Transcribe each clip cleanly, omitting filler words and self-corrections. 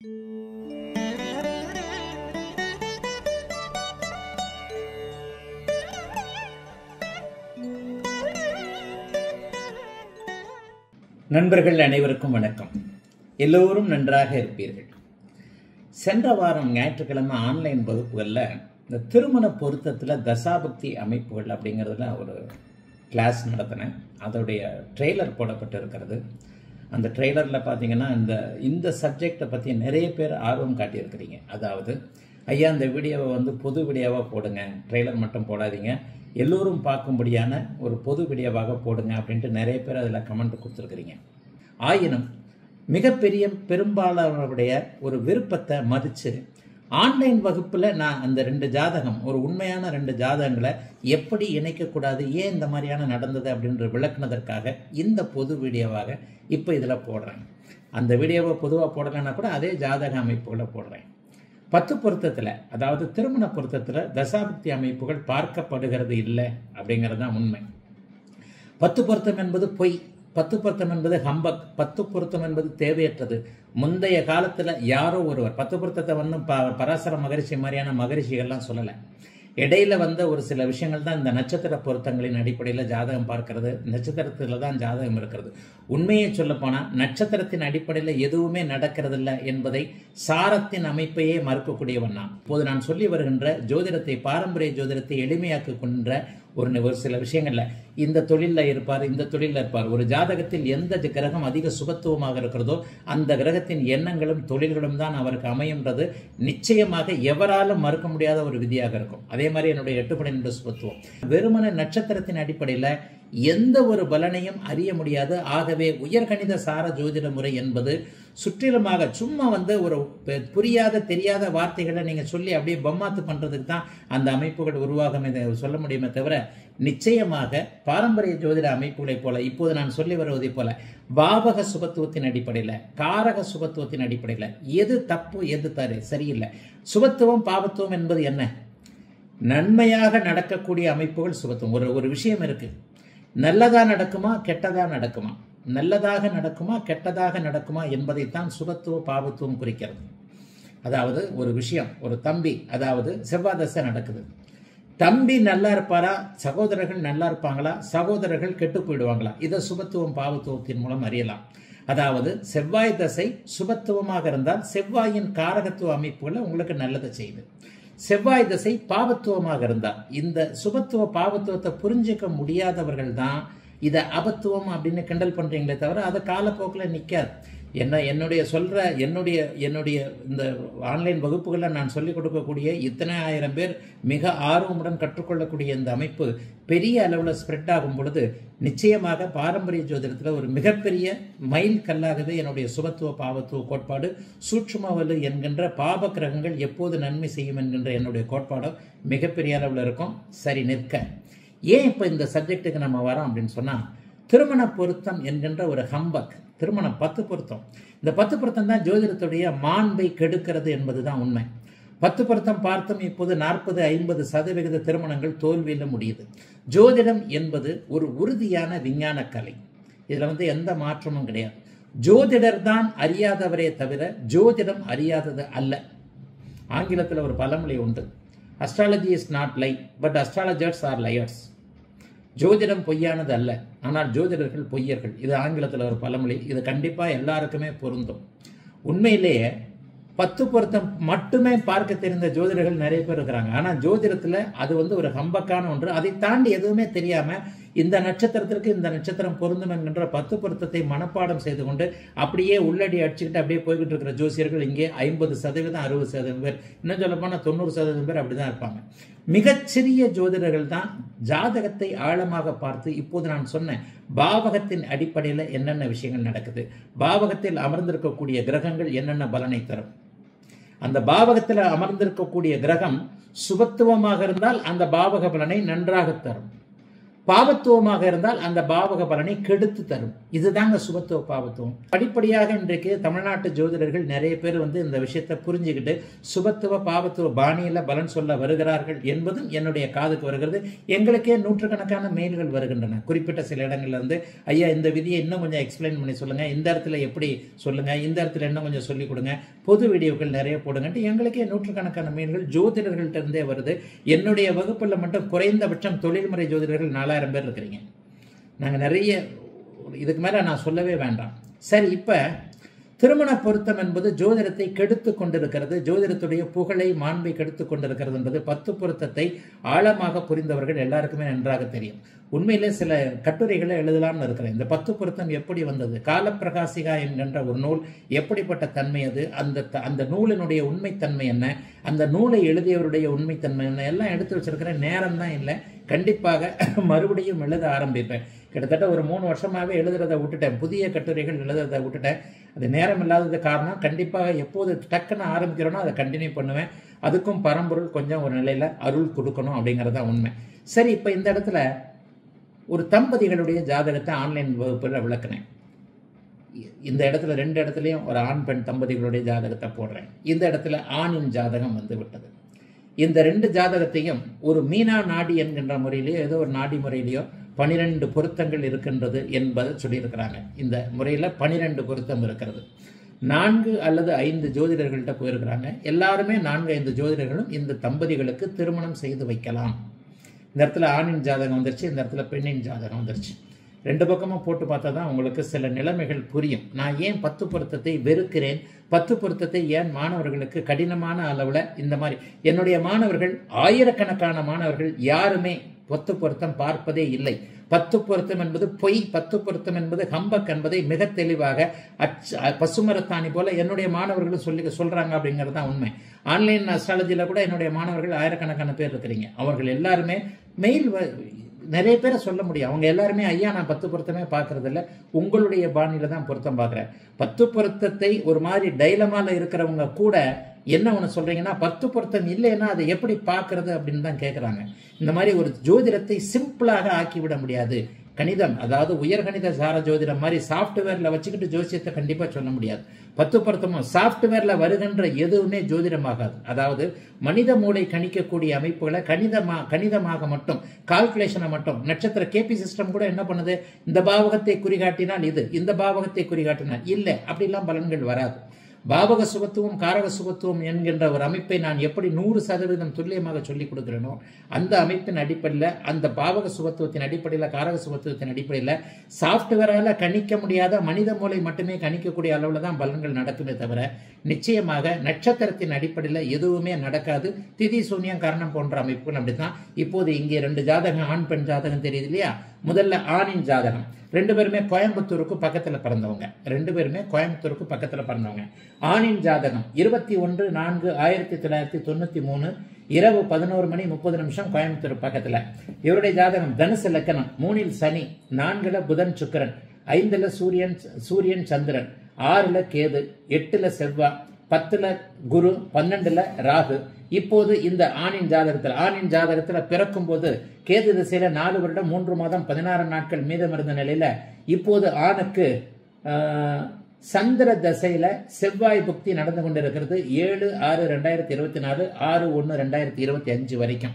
நண்பர்கள் அனைவருக்கும் வணக்கம். எல்லோரும் நன்றாக இருப்பீர்கள். சென்ற வாரம் ஞாயிற்றுக்கிழமை ஆன்லைன் வகுப்புகளில் இந்த திருமண பொருத்தத்தில் தசாபக்தி அமைப்புகள் அப்படிங்கிறதுல ஒரு கிளாஸ் நடத்தினேன். அதோடைய ட்ரெய்லர் போடப்பட்டு இருக்கிறது. அந்த ட்ரெய்லரில் பார்த்தீங்கன்னா இந்த சப்ஜெக்டை பற்றி நிறைய பேர் ஆர்வம் காட்டியிருக்கிறீங்க. அதாவது ஐயா இந்த வீடியோவை வந்து பொது வீடியோவாக போடுங்க, ட்ரெய்லர் மட்டும் போடாதீங்க, எல்லோரும் பார்க்கும்படியான ஒரு பொது வீடியோவாக போடுங்க அப்படின்ட்டு நிறைய பேர் அதில் கமெண்ட் கொடுத்துருக்குறீங்க. ஆயினும் மிகப்பெரிய பெரும்பாலானவருடைய ஒரு விருப்பத்தை மதித்து ஆன்லைன் வகுப்பில் நான் அந்த ரெண்டு ஜாதகம், ஒரு உண்மையான ரெண்டு ஜாதகங்களை எப்படி இணைக்கக்கூடாது, ஏன் இந்த மாதிரியான நடந்தது அப்படின்ற விளக்குனதற்காக இந்த பொது வீடியோவாக இப்போ இதில் போடுறேன். அந்த வீடியோவை பொதுவாக போடலைன்னா கூட அதே ஜாதக அமைப்புகளில் போடுறேன். 10 பொருத்தத்தில், அதாவது திருமண பொருத்தத்தில் தசாபக்தி அமைப்புகள் பார்க்கப்படுகிறது இல்லை அப்படிங்கிறது தான் உண்மை. 10 பொருத்தம் என்பது பொய், 10 பொருத்தம் என்பது ஹம்பக், 10 பொருத்தம் என்பது தேவையற்றது. முந்தைய காலத்தில் யாரோ ஒருவர் 10 பொருத்தத்தை வந்து பராசர மகரிஷி மாதிரியான மகரிஷிகள்லாம் சொல்லலை. இடையில வந்த ஒரு சில விஷயங்கள் தான் இந்த நட்சத்திர பொருத்தங்களின் அடிப்படையில் ஜாதகம் பார்க்கறது, நட்சத்திரத்தில் தான் ஜாதகம் இருக்கிறது. உண்மையை சொல்லப்போனால் நட்சத்திரத்தின் அடிப்படையில் எதுவுமே நடக்கிறதில்லை என்பதை சாரத்தின் அமைப்பையே மறுக்கக்கூடியவன் நான். இப்போது நான் சொல்லி வருகின்ற ஜோதிடத்தை, பாரம்பரிய ஜோதிடத்தை எளிமையாக்குகின்ற ஒரு சில விஷயங்கள்ல இந்த தொழிலில் இருப்பார், இந்த தொழிலில் இருப்பார், ஒரு ஜாதகத்தில் எந்த கிரகம் அதிக சுபத்துவமாக இருக்கிறதோ அந்த கிரகத்தின் எண்ணங்களும் தொழில்களும் தான் அவருக்கு அமையும்ன்றது நிச்சயமாக எவராலும் மறுக்க முடியாத ஒரு விதியாக இருக்கும். அதே மாதிரி என்னுடைய 8 படை என்ற சுபத்துவம் வெறுமன நட்சத்திரத்தின் அடிப்படையில் எந்த ஒரு பலனையும் அறிய முடியாது. ஆகவே உயர்கணித சார ஜோதிட முறை என்பது சுற்றிலுமாக சும்மா வந்து ஒரு புரியாத தெரியாத வார்த்தைகளை நீங்கள் சொல்லி அப்படியே பம்மாத்து பண்ணுறதுக்கு தான் அந்த அமைப்புகள் உருவாகும் சொல்ல முடியுமே தவிர, நிச்சயமாக பாரம்பரிய ஜோதிட அமைப்புகளைப் போல இப்போது நான் சொல்லி வருவதைப் போல பாவக சுபத்துவத்தின் அடிப்படையில், காரக சுபத்துவத்தின் அடிப்படையில் எது தப்பு எது சரியில்லை. சுபத்துவம் பாவத்துவம் என்பது என்ன? நன்மையாக நடக்கக்கூடிய அமைப்புகள் சுபத்துவம். ஒரு விஷயம் இருக்கு, நல்லதா நடக்குமா கெட்டதா நடக்குமா, நல்லதாக நடக்குமா கெட்டதாக நடக்குமா என்பதைத்தான் சுபத்துவ பாவத்துவம் குறிக்கிறது. அதாவது ஒரு விஷயம், ஒரு தம்பி, அதாவது செவ்வாய் தசை நடக்குது, தம்பி நல்லா இருப்பாரா, சகோதரர்கள் நல்லா இருப்பாங்களா, சகோதரர்கள் கெட்டு போயிடுவாங்களா, இதை சுபத்துவம் பாவத்துவத்தின் மூலம் அறியலாம். அதாவது செவ்வாய் தசை சுபத்துவமாக இருந்தால் செவ்வாயின் காரகத்துவ அமைப்புகளை உங்களுக்கு நல்லதை செய்யுது. செவ்வாய் தசை பாவத்துவமாக இருந்தால், இந்த சுபத்துவ பாவத்துவத்தை புரிஞ்சிக்க முடியாதவர்கள் தான் இதை அபத்துவம் அப்படின்னு கிண்டல் பண்ணுறீங்களே தவிர அது காலப்போக்கில் நிற்காது. என்னுடைய இந்த ஆன்லைன் வகுப்புகளில் நான் சொல்லிக் கொடுக்கக்கூடிய இத்தனை ஆயிரம் பேர் மிக ஆர்வமுடன் கற்றுக்கொள்ளக்கூடிய இந்த அமைப்பு பெரிய அளவில் ஸ்ப்ரெட் ஆகும் பொழுது நிச்சயமாக பாரம்பரிய ஜோதிடத்தில் ஒரு மிகப்பெரிய மைல் கல்லாகவே என்னுடைய சுபத்துவ பாவத்துவ கோட்பாடு, சூட்சுமவலு என்கின்ற பாப கிரகங்கள் எப்போது நன்மை செய்யும் என்கின்ற என்னுடைய கோட்பாடும் மிகப்பெரிய அளவில் இருக்கும். சரி, நிற்க ஏன் இப்போ இந்த சப்ஜெக்டுக்கு நம்ம வரோம் அப்படின்னு சொன்னால், திருமண பொருத்தம் என்கின்ற ஒரு ஹம்பக் திருமணம், 10 பொருத்தம். இந்த 10 பொருத்தம் தான் ஜோதிடத்துடைய மாண்பை கெடுக்கிறது என்பது தான் உண்மை. 10 பொருத்தம் பார்த்தும் இப்போது 40-50% திருமணங்கள் தோல்வியில் முடியுது. ஜோதிடம் என்பது ஒரு உறுதியான விஞ்ஞான கலை, இதில் வந்து எந்த மாற்றமும் கிடையாது. ஜோதிடர் தான் அறியாதவரே தவிர ஜோதிடம் அறியாதது அல்ல. ஆங்கிலத்தில் ஒரு பழமொழி உண்டு, astrology is not lie but astrologers are liars. ஜோதிடம் பொய்யானது அல்ல, ஆனால் ஜோதிடர்கள் பொய்யர்கள். இது ஆங்கிலத்தில் ஒரு பழமொழி, இது கண்டிப்பாக எல்லாருக்குமே பொருந்தும். உண்மையிலேயே 10 பொருத்தம் மட்டுமே பார்க்க தெரிந்த ஜோதிடர்கள் நிறைய பேர் இருக்கிறாங்க. ஆனால் ஜோதிடத்தில் அது வந்து ஒரு ஹம்பக்கான ஒன்று. அதை தாண்டி எதுவுமே தெரியாமல் இந்த நட்சத்திரத்திற்கு இந்த நட்சத்திரம் பொருந்தும் என்கின்ற 10 பொருத்தத்தை மனப்பாடம் செய்து கொண்டு அப்படியே உள்ளடி அடிச்சுக்கிட்டு அப்படியே போய்கிட்டு இருக்கிற ஜோசியர்கள் இங்கே 50%, 60% பேர், இன்னும் சொல்லப்போனால் 90% பேர் அப்படி தான் இருப்பாங்க. மிகச்சிறிய ஜோதிடர்கள் தான் ஜாதகத்தை ஆழமாக பார்த்து, இப்போது நான் சொன்னேன் பாவகத்தின் அடிப்படையில் என்னென்ன விஷயங்கள் நடக்குது, பாவகத்தில் அமர்ந்திருக்கக்கூடிய கிரகங்கள் என்னென்ன பலனை தரும், அந்த பாவகத்தில் அமர்ந்திருக்கக்கூடிய கிரகம் சுபத்துவமாக இருந்தால் அந்த பாவக பலனை நன்றாக தரும், பாவத்துவமாக இருந்தால் அந்த பாவக பலனை கெடுத்து தரும். இதுதாங்க சுபத்துவ பாவத்துவம். படிப்படியாக இன்றைக்கு தமிழ்நாட்டு ஜோதிடர்கள் நிறைய பேர் வந்து இந்த விஷயத்தை புரிஞ்சுக்கிட்டு சுபத்துவ பாவத்துவ பாணியில் பலன் சொல்ல வருகிறார்கள் என்பதும் என்னுடைய காதுக்கு வருகிறது. எங்களுக்கே நூற்றுக்கணக்கான மெயில்கள் வருகின்றன. குறிப்பிட்ட சில இடங்கள்லேருந்து, ஐயா இந்த விதியை இன்னும் கொஞ்சம் எக்ஸ்பிளைன் பண்ணி சொல்லுங்கள், இந்த இடத்துல எப்படி சொல்லுங்கள், இந்த இடத்துல இன்னும் கொஞ்சம் சொல்லிக் கொடுங்க, பொது வீடியோக்கள் நிறைய போடுங்கன்ட்டு எங்களுக்கே நூற்றுக்கணக்கான மெயில்கள் ஜோதிடர்கள்ட்டே வருது. என்னுடைய வகுப்பில் மட்டும் குறைந்தபட்சம் தொழில்முறை ஜோதிடர்கள் 4000 பேர் இருக்கிறீங்க. நாங்கள் நிறைய, இதுக்கு மேலே நான் சொல்லவே வேண்டாம். சரி, இப்போ திருமண பொருத்தம் என்பது ஜோதிடத்தை கெடுத்து கொண்டிருக்கிறது, ஜோதிடத்துடைய புகழை மாண்பை கெடுத்து கொண்டிருக்கிறது என்பது பத்து பொருத்தத்தை ஆழமாக புரிந்தவர்கள் எல்லாருக்குமே நன்றாக தெரியும். உண்மையிலே சில கட்டுரைகளை எழுதலாம்னு இருக்கிறேன். இந்த பத்து பொருத்தம் எப்படி வந்தது, காலப்பிரகாசிகா என்கின்ற ஒரு நூல் எப்படிப்பட்ட தன்மை அது, அந்த நூலினுடைய உண்மைத்தன்மை என்ன, அந்த நூலை எழுதியவருடைய உண்மைத்தன்மை என்ன, எல்லாம் எடுத்து வச்சிருக்கிறேன். நேரம் தான் இல்லை, கண்டிப்பாக மறுபடியும் எழுத ஆரம்பிப்பேன். கிட்டத்தட்ட ஒரு 3 வருஷமாகவே எழுதுறதை விட்டுட்டேன், புதிய கட்டுரைகள் எழுதுறதை விட்டுட்டேன். அது நேரம் இல்லாதது காரணம். கண்டிப்பாக எப்போது டக்குன்னு ஆரம்பிக்கிறோன்னா அதை கண்டினியூ பண்ணுவேன். அதுக்கும் பரம்பொருள் கொஞ்சம் ஒரு நிலையில் அருள் கொடுக்கணும் அப்படிங்கிறதா உண்மை. சரி, இப்போ இந்த இடத்துல ஒரு தம்பதிகளுடைய ஜாதகத்தை ஆன்லைன் வகுப்பில் விளக்குனேன். இந்த இடத்துல 2 இடத்துலையும் ஒரு ஆண் பெண் தம்பதிகளுடைய ஜாதகத்தை போடுறேன். இந்த இடத்துல ஆணின் ஜாதகம் வந்து விட்டது. இந்த 2 ஜாதகத்தையும் ஒரு மீனா நாடி என்கின்ற முறையிலேயோ ஏதோ ஒரு நாடி முறையிலேயோ 12 பொருத்தங்கள் இருக்கின்றது என்பதை சொல்லியிருக்கிறாங்க. இந்த முறையில் 12 பொருத்தம் இருக்கிறது. 4 அல்லது 5 ஜோதிடர்கள்ட்ட போயிருக்கிறாங்க. எல்லாருமே 4-5 ஜோதிடர்களும் இந்த தம்பதிகளுக்கு திருமணம் செய்து வைக்கலாம். இந்த இடத்துல ஆணின் ஜாதகம் வந்துருச்சு, இந்த இடத்துல பெண்ணின் ஜாதகம் வந்துருச்சு. 2 பக்கமும் போட்டு பார்த்தா தான் உங்களுக்கு சில நிலைமைகள் புரியும். நான் ஏன் 10 பொருத்தத்தை வெறுக்கிறேன், 10 பொருத்தத்தை ஏன் மாணவர்களுக்கு கடினமான அளவில் இந்த மாதிரி என்னுடைய மாணவர்கள் ஆயிரக்கணக்கான மாணவர்கள் யாருமே 10 பொருத்தம் பார்ப்பதே இல்லை. 10 பொருத்தம் என்பது பொய், 10 பொருத்தம் என்பது ஹம்பக் என்பதை மிக தெளிவாக பசுமரத்தாணி போல என்னுடைய மாணவர்களும் சொல்றாங்க அப்படிங்கிறது தான் உண்மை. ஆன்லைன் அஸ்ட்ராலஜியில் கூட என்னுடைய மாணவர்கள் ஆயிரக்கணக்கான பேர் இருக்கிறீங்க. அவர்கள் எல்லாருமே மெயில் நிறைய பேரை சொல்ல முடியும். அவங்க எல்லாருமே, ஐயா நான் 10 பொருத்தமே பார்க்கறதில்ல, உங்களுடைய பாணியில் தான் பொருத்தம் பார்க்குறேன். 10 பொருத்தத்தை ஒரு மாதிரி டைலமாவில் இருக்கிறவங்க கூட என்ன ஒன்று சொல்கிறீங்கன்னா 10 பொருத்தம் இல்லைன்னா அதை எப்படி பார்க்கறது அப்படின்னு தான் கேட்குறாங்க. இந்த மாதிரி ஒரு ஜோதிடத்தை சிம்பிளாக ஆக்கிவிட முடியாது. கணிதம், அதாவது உயர்கணித சார ஜோதிடம் மாதிரி சாஃப்ட்வேரில் வச்சுக்கிட்டு ஜோசியத்தை கண்டிப்பாக சொல்ல முடியாது. 10 பொருத்தமும் சாஃப்ட்வேரில் வருகின்ற எதுவுமே ஜோதிடமாகாது. அதாவது மனித மூளை கணிக்கக்கூடிய அமைப்புகளை கணிதமாக மட்டும், கால்குலேஷனை மட்டும், நட்சத்திர கேபி சிஸ்டம் கூட என்ன பண்ணுது, இந்த பாவகத்தை குறிகாட்டினால் இது, இந்த பாவகத்தை குறிகாட்டினால் இல்லை, அப்படிலாம் பலன்கள் வராது. பாவக சுபத்துவம் காரக சுபத்துவம் என்கின்ற ஒரு அமைப்பை நான் எப்படி 100% துல்லியமாக சொல்லிக் கொடுக்கிறேனோ அந்த அமைப்பின் அடிப்படையில், அந்த பாவக சுபத்துவத்தின் அடிப்படையில், காரக சுபத்துவத்தின் அடிப்படையில் சாஃப்ட்வேரால் கணிக்க முடியாத மனித மூளை மட்டுமே கணிக்கக்கூடிய அளவில் தான் பலன்கள் நடக்குமே தவிர நிச்சயமாக நட்சத்திரத்தின் அடிப்படையில் எதுவுமே நடக்காது. திதி சூன்யம் காரணம் போன்ற அமைப்புகள் அப்படி தான். இப்போது இங்கே 2 ஜாதகம், ஆண் பெண் ஜாதகம் தெரியுது இல்லையா. முதல்ல ஆணின் ஜாதகம். 2 பேருமே கோயம்புத்தூருக்கு பக்கத்தில் பிறந்தவங்க. ஆணின் ஜாதகம் 21/4/1993 இரவு 11:30 கோயம்புத்தூர் பக்கத்தில். இவருடைய ஜாதகம் தனுசு லக்கணம், 3ல் சனி, 4ல் புதன் சுக்கிரன், 5ல் சூரியன் சந்திரன், 6ல் கேது, 8ல் செவ்வாய், 10ல் குரு, 12ல் ராகு. இப்போது இந்த ஆணின் ஜாதகத்தில் பிறக்கும் போது கேது திசையில 4 வருடம் 3 மாதம் 16 நாட்கள் மீதம் இருந்த நிலையில இப்போது ஆணுக்கு சந்திர தசையில செவ்வாய் புக்தி நடந்து கொண்டிருக்கிறது. 7/6/2024, 6/1/2025 வரைக்கும்.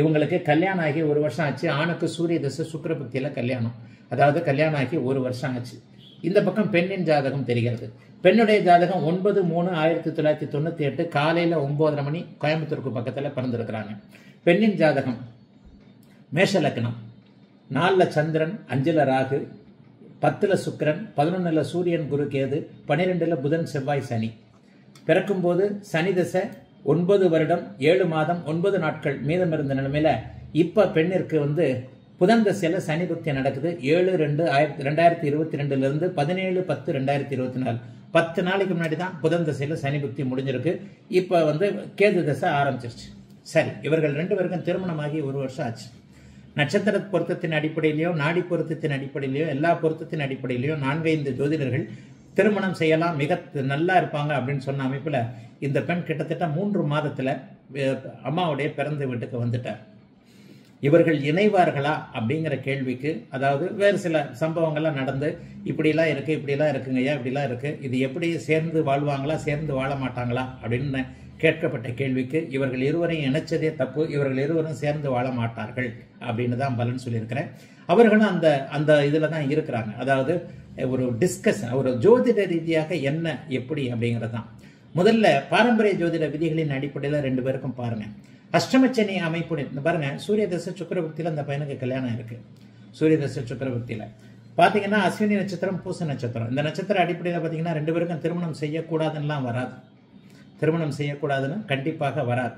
இவங்களுக்கு கல்யாணம் ஆகி 1 வருஷம் ஆச்சு. ஆணுக்கு சூரிய தசை சுக்கிர புக்தியில கல்யாணம், அதாவது கல்யாணம் ஆகி 1 வருஷம் ஆச்சு. இந்த பக்கம் பெண்ணின் ஜாதகம் தெரிகிறது. பெண்ணுடைய ஜாதகம் 9/3/1998 காலையில 9:30 கோயம்புத்தூருக்கு பக்கத்துல பிறந்திருக்கிறாங்க. பெண்ணின் ஜாதகம் மேஷ லக்னம், 4ல் சந்திரன், 5ல் ராகு, 10ல் சுக்கிரன், 11ல் சூரியன் குரு கேது, 12ல் புதன் செவ்வாய் சனி. பிறக்கும்போது சனி தசை 9 வருடம் 7 மாதம் 9 நாட்கள் மீதம் இருந்த நிலைமையில இப்ப பெண்ணிற்கு வந்து புதன் தசையில சனி புக்தி நடக்குது. 7/2/2022 இருந்து 17/10/2024, 10 நாளைக்கு முன்னாடி தான் புதன் தசையில சனி புக்தி முடிஞ்சிருக்கு. இப்ப வந்து கேது தசை ஆரம்பிச்சிருச்சு. சரி, இவர்கள் 2 பேருக்கும் திருமணமாகி 1 வருஷம் ஆச்சு. நட்சத்திர பொருத்தத்தின் அடிப்படையிலையோ நாடி பொருத்தத்தின் அடிப்படையிலையோ எல்லா பொருத்தத்தின் அடிப்படையிலையோ 4-5 ஜோதிடர்கள் திருமணம் செய்யலாம், மிக நல்லா இருப்பாங்க அப்படின்னு சொன்ன அமைப்பில் இந்த பெண் கிட்டத்தட்ட 3 மாதத்தில் அம்மாவுடைய பிறந்த வீட்டுக்கு வந்துட்டார். இவர்கள் இணைவார்களா அப்படிங்கிற கேள்விக்கு, அதாவது வேறு சில சம்பவங்கள்லாம் நடந்து இப்படிலாம் இருக்குது இப்படிலாம் இருக்குங்கய்யா இப்படிலாம் இருக்குது, இது எப்படி சேர்ந்து வாழ்வாங்களா சேர்ந்து வாழ மாட்டாங்களா அப்படின்னு கேட்கப்பட்ட கேள்விக்கு, இவர்கள் இருவரையும் இணைச்சதே தப்பு, இவர்கள் இருவரும் சேர்ந்து வாழ மாட்டார்கள் அப்படின்னு தான் பலன் சொல்லியிருக்கிறேன். அவர்களும் அந்த அந்த இதில் தான் இருக்கிறாங்க. அதாவது ஒரு டிஸ்கஷன், ஒரு ஜோதிட ரீதியாக என்ன எப்படி அப்படிங்கிறது தான். முதல்ல பாரம்பரிய ஜோதிட விதிகளின் அடிப்படையில் ரெண்டு பேருக்கும் பாருங்கள். அஷ்டமச்சனி அமைப்புடன் பாருங்கள், சூரிய தசை சுக்கிரபக்தியில் அந்த பையனுக்கு கல்யாணம் இருக்குது. சூரிய தசை சுக்கிரபக்தியில் பார்த்தீங்கன்னா அஸ்வினி நட்சத்திரம் பூச நட்சத்திரம், இந்த நட்சத்திர அடிப்படையில் பார்த்தீங்கன்னா ரெண்டு பேருக்கும் திருமணம் செய்யக்கூடாதுன்னெலாம் வராது. திருமணம் செய்யக்கூடாதுன்னு கண்டிப்பாக வராது.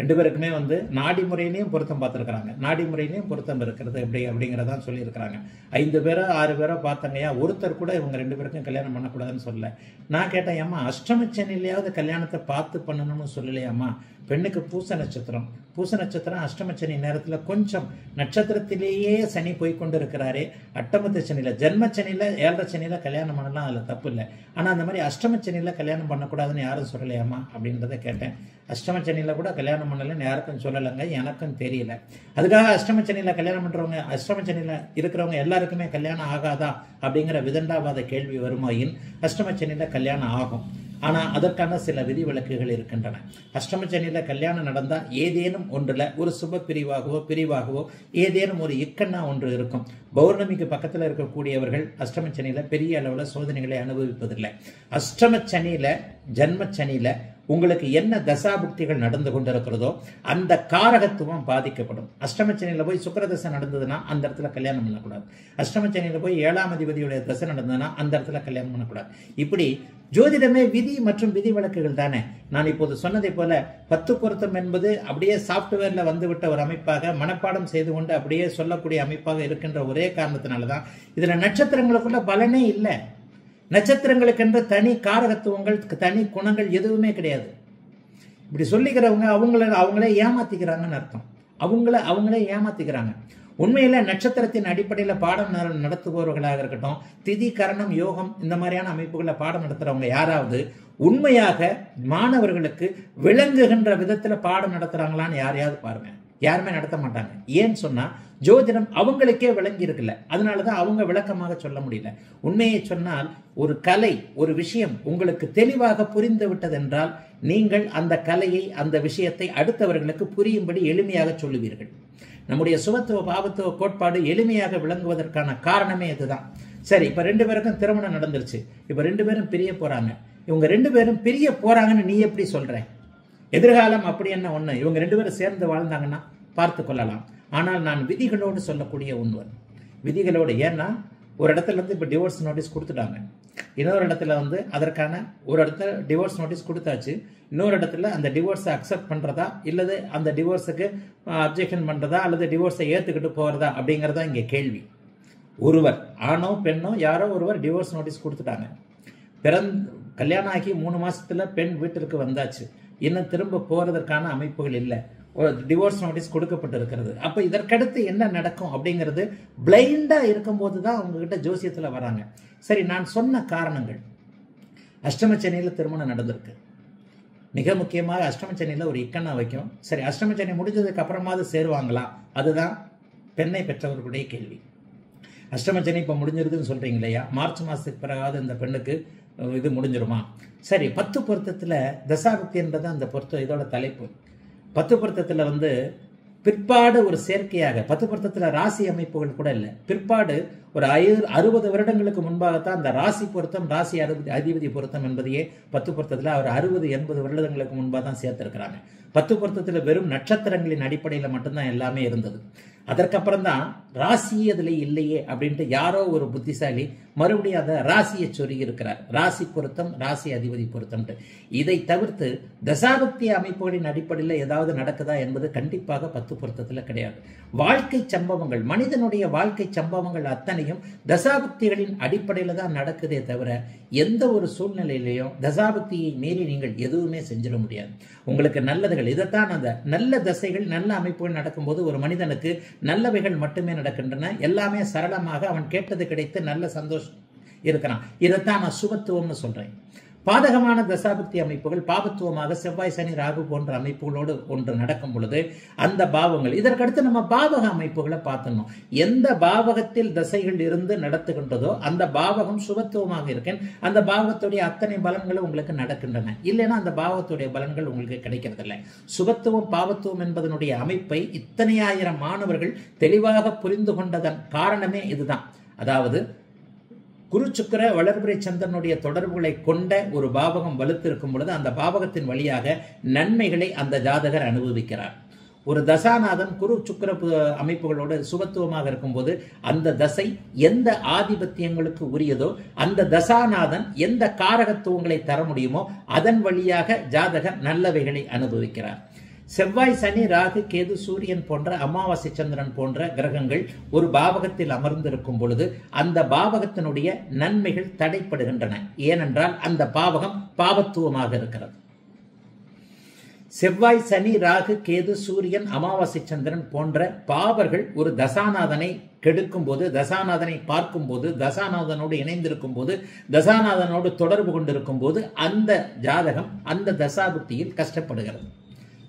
ரெண்டு பேருக்குமே வந்து நாடி முறையிலையும் பொருத்தம் பார்த்துருக்குறாங்க, நாடி முறையிலையும் பொருத்தம் இருக்கிறது எப்படி அப்படிங்கிறதான் சொல்லியிருக்கிறாங்க. 5 பேரோ 6 பேரோ பார்த்தாங்கய்யா, ஒருத்தர் கூட இவங்க ரெண்டு பேருக்கும் கல்யாணம் பண்ணக்கூடாதுன்னு சொல்லலை. நான் கேட்டேன், ஏம்மா அஷ்டம சனியிலையாவது கல்யாணத்தை பார்த்து பண்ணணும்னு சொல்லலையாம்மா? பெண்ணுக்கு பூச நட்சத்திரம், பூச நட்சத்திரம் அஷ்டம சனி நேரத்தில் கொஞ்சம் நட்சத்திரத்திலேயே சனி போய்கொண்டு இருக்கிறாரே, அட்டமத்து சனியில் ஜென்மச்சனியில் 7.5 சனியில் கல்யாணம் பண்ணலாம், அதில் தப்பு இல்லை. ஆனால் அந்த மாதிரி அஷ்டம சனியில் கல்யாணம் பண்ணக்கூடாதுன்னு யாரும் சொல்லலையாம்மா அப்படின்றத கேட்டேன். அஷ்டம சனியில் கூட கல்யாணம் பண்ணலன்னு யாருக்கும் சொல்லலைங்க, எனக்கும் தெரியல. அதுக்காக அஷ்டம சனியில கல்யாணம் பண்றவங்க, அஷ்டம சனியில இருக்கிறவங்க எல்லாருக்குமே கல்யாணம் ஆகாதா அப்படிங்கிற விதண்டாவாத கேள்வி வருமாயின் அஷ்டம சனியில கல்யாணம் ஆகும். ஆனால் அதற்கான சில விதி விலக்குகள் இருக்கின்றன. அஷ்டம சனியில் கல்யாணம் நடந்தால் ஏதேனும் ஒன்றில் ஒரு சுப பிரிவாகவோ பிரிவாகவோ ஏதேனும் ஒரு இக்கண்ணா ஒன்று இருக்கும். பௌர்ணமிக்கு பக்கத்தில் இருக்கக்கூடியவர்கள் அஷ்டம சனியில் பெரிய அளவில் சோதனைகளை அனுபவிப்பதில்லை. அஷ்டம சனியில் ஜன்மச்சனியில் உங்களுக்கு என்ன தசாபுக்திகள் நடந்து கொண்டிருக்கிறதோ அந்த காரகத்துவம் பாதிக்கப்படும். அஷ்டம சனியில் போய் சுக்கிர தசை நடந்ததுன்னா அந்த இடத்துல கல்யாணம் பண்ணக்கூடாது. அஷ்டம சனியில் போய் 7ஆம் அதிபதியுடைய தசை நடந்ததுன்னா அந்த இடத்துல கல்யாணம் பண்ணக்கூடாது. இப்படி ஜோதிடமே விதி மற்றும் விதி வழக்குகள் தானே. நான் இப்போது சொன்னதை போல 10 பொருத்தம் என்பது அப்படியே சாஃப்ட்வேரில் வந்துவிட்ட ஒரு அமைப்பாக, மனப்பாடம் செய்து கொண்டு அப்படியே சொல்லக்கூடிய அமைப்பாக இருக்கின்ற ஒரே காரணத்தினால தான் இதில் நட்சத்திரங்களுக்குள்ள பலனே இல்லை. நட்சத்திரங்களுக்கென்று தனி காரகத்துவங்கள் தனி குணங்கள் எதுவுமே கிடையாது. இப்படி சொல்லிக்கிறவங்க அவங்களே ஏமாத்திக்கிறாங்கன்னு அர்த்தம். அவங்களே ஏமாத்திக்கிறாங்க. உண்மையில நட்சத்திரத்தின் அடிப்படையில் பாடம் நடத்துபவர்களாக இருக்கட்டும், திதி கரணம் யோகம் இந்த மாதிரியான அமைப்புகளை பாடம் நடத்துறவங்க யாராவது உண்மையாக மாணவர்களுக்கு விளங்குகின்ற விதத்துல பாடம் நடத்துறாங்களான்னு யாரையாவது பாருங்க. யாருமே நடத்த மாட்டாங்க. ஏன்னு சொன்னா ஜோதிடம் அவங்களுக்கே விளங்கி இருக்குல்ல, அதனாலதான் அவங்க விளக்கமாக சொல்ல முடியல. உண்மையை சொன்னால் ஒரு கலை ஒரு விஷயம் உங்களுக்கு தெளிவாக புரிந்து விட்டதென்றால் நீங்கள் அந்த கலையை அந்த விஷயத்தை அடுத்தவர்களுக்கு புரியும்படி எளிமையாக சொல்லுவீர்கள். நம்முடைய சுபத்துவ பாவத்துவ கோட்பாடு எளிமையாக விளங்குவதற்கான காரணமே இதுதான். சரி, இப்போ 2 பேருக்கும் திருமணம் நடந்துருச்சு, இப்போ 2 பேரும் பிரிய போகிறாங்க. இவங்க 2 பேரும் பிரிய போகிறாங்கன்னு நீ எப்படி சொல்கிற? எதிர்காலம் அப்படி என்ன ஒன்று, இவங்க 2 பேரும் சேர்ந்து வாழ்ந்தாங்கன்னா பார்த்து கொள்ளலாம். ஆனால் நான் விதிகளோடு சொல்லக்கூடிய ஒன்று, விதிகளோடு. ஏன்னா ஒரு இடத்துல வந்து இப்போ டிவோர்ஸ் நோட்டீஸ் கொடுத்துட்டாங்க, இன்னொரு இடத்துல வந்து அதற்கான ஒரு இடத்துல டிவோர்ஸ் நோட்டீஸ் கொடுத்தாச்சு, இன்னொரு இடத்துல அந்த டிவோர்ஸை அக்செப்ட் பண்ணுறதா இல்லது அந்த டிவோர்ஸுக்கு அப்ஜெக்ஷன் பண்ணுறதா அல்லது டிவோர்ஸை ஏற்றுக்கிட்டு போகிறதா அப்படிங்கிறதா இங்கே கேள்வி. ஒருவர் ஆணோ பெண்ணோ யாரோ ஒருவர் டிவோர்ஸ் நோட்டீஸ் கொடுத்துட்டாங்க. கல்யாணம் ஆகி 3 மாதத்தில் பெண் வீட்டிற்கு வந்தாச்சு, இன்னும் திரும்ப போகிறதுக்கான அமைப்புகள் இல்லை, ஒரு டிவோர்ஸ் நோட்டீஸ் கொடுக்கப்பட்டு இருக்கிறது. அப்போ இதற்கடுத்து என்ன நடக்கும் அப்படிங்கிறது பிளைண்டாக இருக்கும்போது தான் அவங்ககிட்ட ஜோசியத்தில் வராங்க. சரி, நான் சொன்ன காரணங்கள். அஷ்டம சனியில் திருமணம் நடந்திருக்கு, மிக முக்கியமாக அஷ்டம சனியில் ஒரு இக்கண்ணா வைக்கும். சரி, அஷ்டம சனி முடிஞ்சதுக்கு அப்புறமாவது சேருவாங்களா? அதுதான் பெண்ணை பெற்றவர்களுடைய கேள்வி. அஷ்டம சனி இப்போ முடிஞ்சிருதுன்னு சொல்கிறீங்க இல்லையா, மார்ச் மாதத்துக்கு பிறகாவது இந்த பெண்ணுக்கு இது முடிஞ்சிருமா? சரி, 10 பொருத்தத்தில் தசாபக்தி என்பது அந்த பொருத்தம் இதோட தலைப்பு. 10 பொருத்தத்தில் வந்து பிற்பாடு ஒரு சேர்க்கையாக, 10 பொருத்தத்தில் ராசி அமைப்புகள் கூட இல்லை, பிற்பாடு ஒரு 60 வருடங்களுக்கு முன்பாகத்தான் அந்த ராசி பொருத்தம், ராசி அதிபதி பொருத்தம் என்பதையே 10 பொருத்தத்தில் அவர் 60-80 வருடங்களுக்கு முன்பாக தான் சேர்த்திருக்கிறாங்க. 10 பொருத்தத்தில் வெறும் நட்சத்திரங்களின் அடிப்படையில் மட்டும்தான் எல்லாமே இருந்தது. அதற்கப்புறம் தான் ராசி அதில் இல்லையே அப்படின்ட்டு யாரோ ஒரு புத்திசாலி மறுபடியும் அதை ராசியை சொருகி இருக்கிறார். ராசி பொருத்தம், ராசி அதிபதி பொருத்தம்ட்டு. இதை தவிர்த்து தசாபக்தி அமைப்புகளின் அடிப்படையில் ஏதாவது நடக்குதா என்பது கண்டிப்பாக 10 பொருத்தத்தில் கிடையாது. வாழ்க்கை சம்பவங்கள், மனிதனுடைய வாழ்க்கை சம்பவங்கள் அத்தனையும் தசாபக்திகளின் அடிப்படையில் தான் நடக்குதே தவிர எந்த ஒரு சூழ்நிலையிலையும் தசாபக்தியை மீறி நீங்கள் எதுவுமே செஞ்சிட முடியாது. உங்களுக்கு நல்லதுகள், இதைத்தான் அந்த நல்ல தசைகள் நல்ல அமைப்புகள் நடக்கும்போது ஒரு மனிதனுக்கு நல்லவைகள் மட்டுமே நடக்கின்றன, எல்லாமே சரளமாக அவன் கேட்டது கிடைத்து நல்ல சந்தோஷம் இருக்கிறான். இதைத்தான் நான் சுபத்துவம்னு சொல்றேன். பாதகமான தசாபக்தி அமைப்புகள் பாபத்துவமாக செவ்வாய் சனி ராகு போன்ற அமைப்புகளோடு ஒன்று நடக்கும் பொழுது அந்த பாவங்கள், இதற்கடுத்து நம்ம பாவக அமைப்புகளை பார்த்துடணும். எந்த பாவகத்தில் தசைகள் இருந்து நடத்துகின்றதோ அந்த பாவகம் சுபத்துவமாக இருக்கேன், அந்த பாவகத்துடைய அத்தனை பலன்களும் உங்களுக்கு நடக்கின்றன. இல்லைன்னா அந்த பாவகத்துடைய பலன்கள் உங்களுக்கு கிடைக்கிறதில்லை. சுபத்துவம் பாவத்துவம் என்பதனுடைய அமைப்பை இத்தனை ஆயிரம் மாணவர்கள் தெளிவாக புரிந்து கொண்டதன் காரணமே இதுதான். அதாவது குரு சுக்கிர வளர்பிறை சந்திரனுடைய தொடர்புகளை கொண்ட ஒரு பாவகம் வலுத்திருக்கும் பொழுது அந்த பாவகத்தின் வழியாக நன்மைகளை அந்த ஜாதகர் அனுபவிக்கிறார். ஒரு தசாநாதன் குரு சுக்கிர அமைப்புகளோடு சுபத்துவமாக இருக்கும்போது அந்த தசை எந்த ஆதிபத்தியங்களுக்கு உரியதோ, அந்த தசாநாதன் எந்த காரகத்துவங்களை தர முடியுமோ அதன் வழியாக ஜாதகர் நல்லவைகளை அனுபவிக்கிறார். செவ்வாய் சனி ராகு கேது சூரியன் போன்ற அமாவாசை சந்திரன் போன்ற கிரகங்கள் ஒரு பாவகத்தில் அமர்ந்திருக்கும் பொழுது அந்த பாவகத்தினுடைய நன்மைகள் தடைப்படுகின்றன. ஏனென்றால் அந்த பாவகம் பாவத்துவமாக இருக்கிறது. செவ்வாய் சனி ராகு கேது சூரியன் அமாவாசை சந்திரன் போன்ற பாவர்கள் ஒரு தசாநாதனை கெடுக்கும் போது, தசாநாதனை பார்க்கும் போது, தசாநாதனோடு இணைந்திருக்கும் போது, தசாநாதனோடு தொடர்பு கொண்டிருக்கும் போது அந்த ஜாதகம் அந்த தசாபுத்தியில் கஷ்டப்படுகிறது.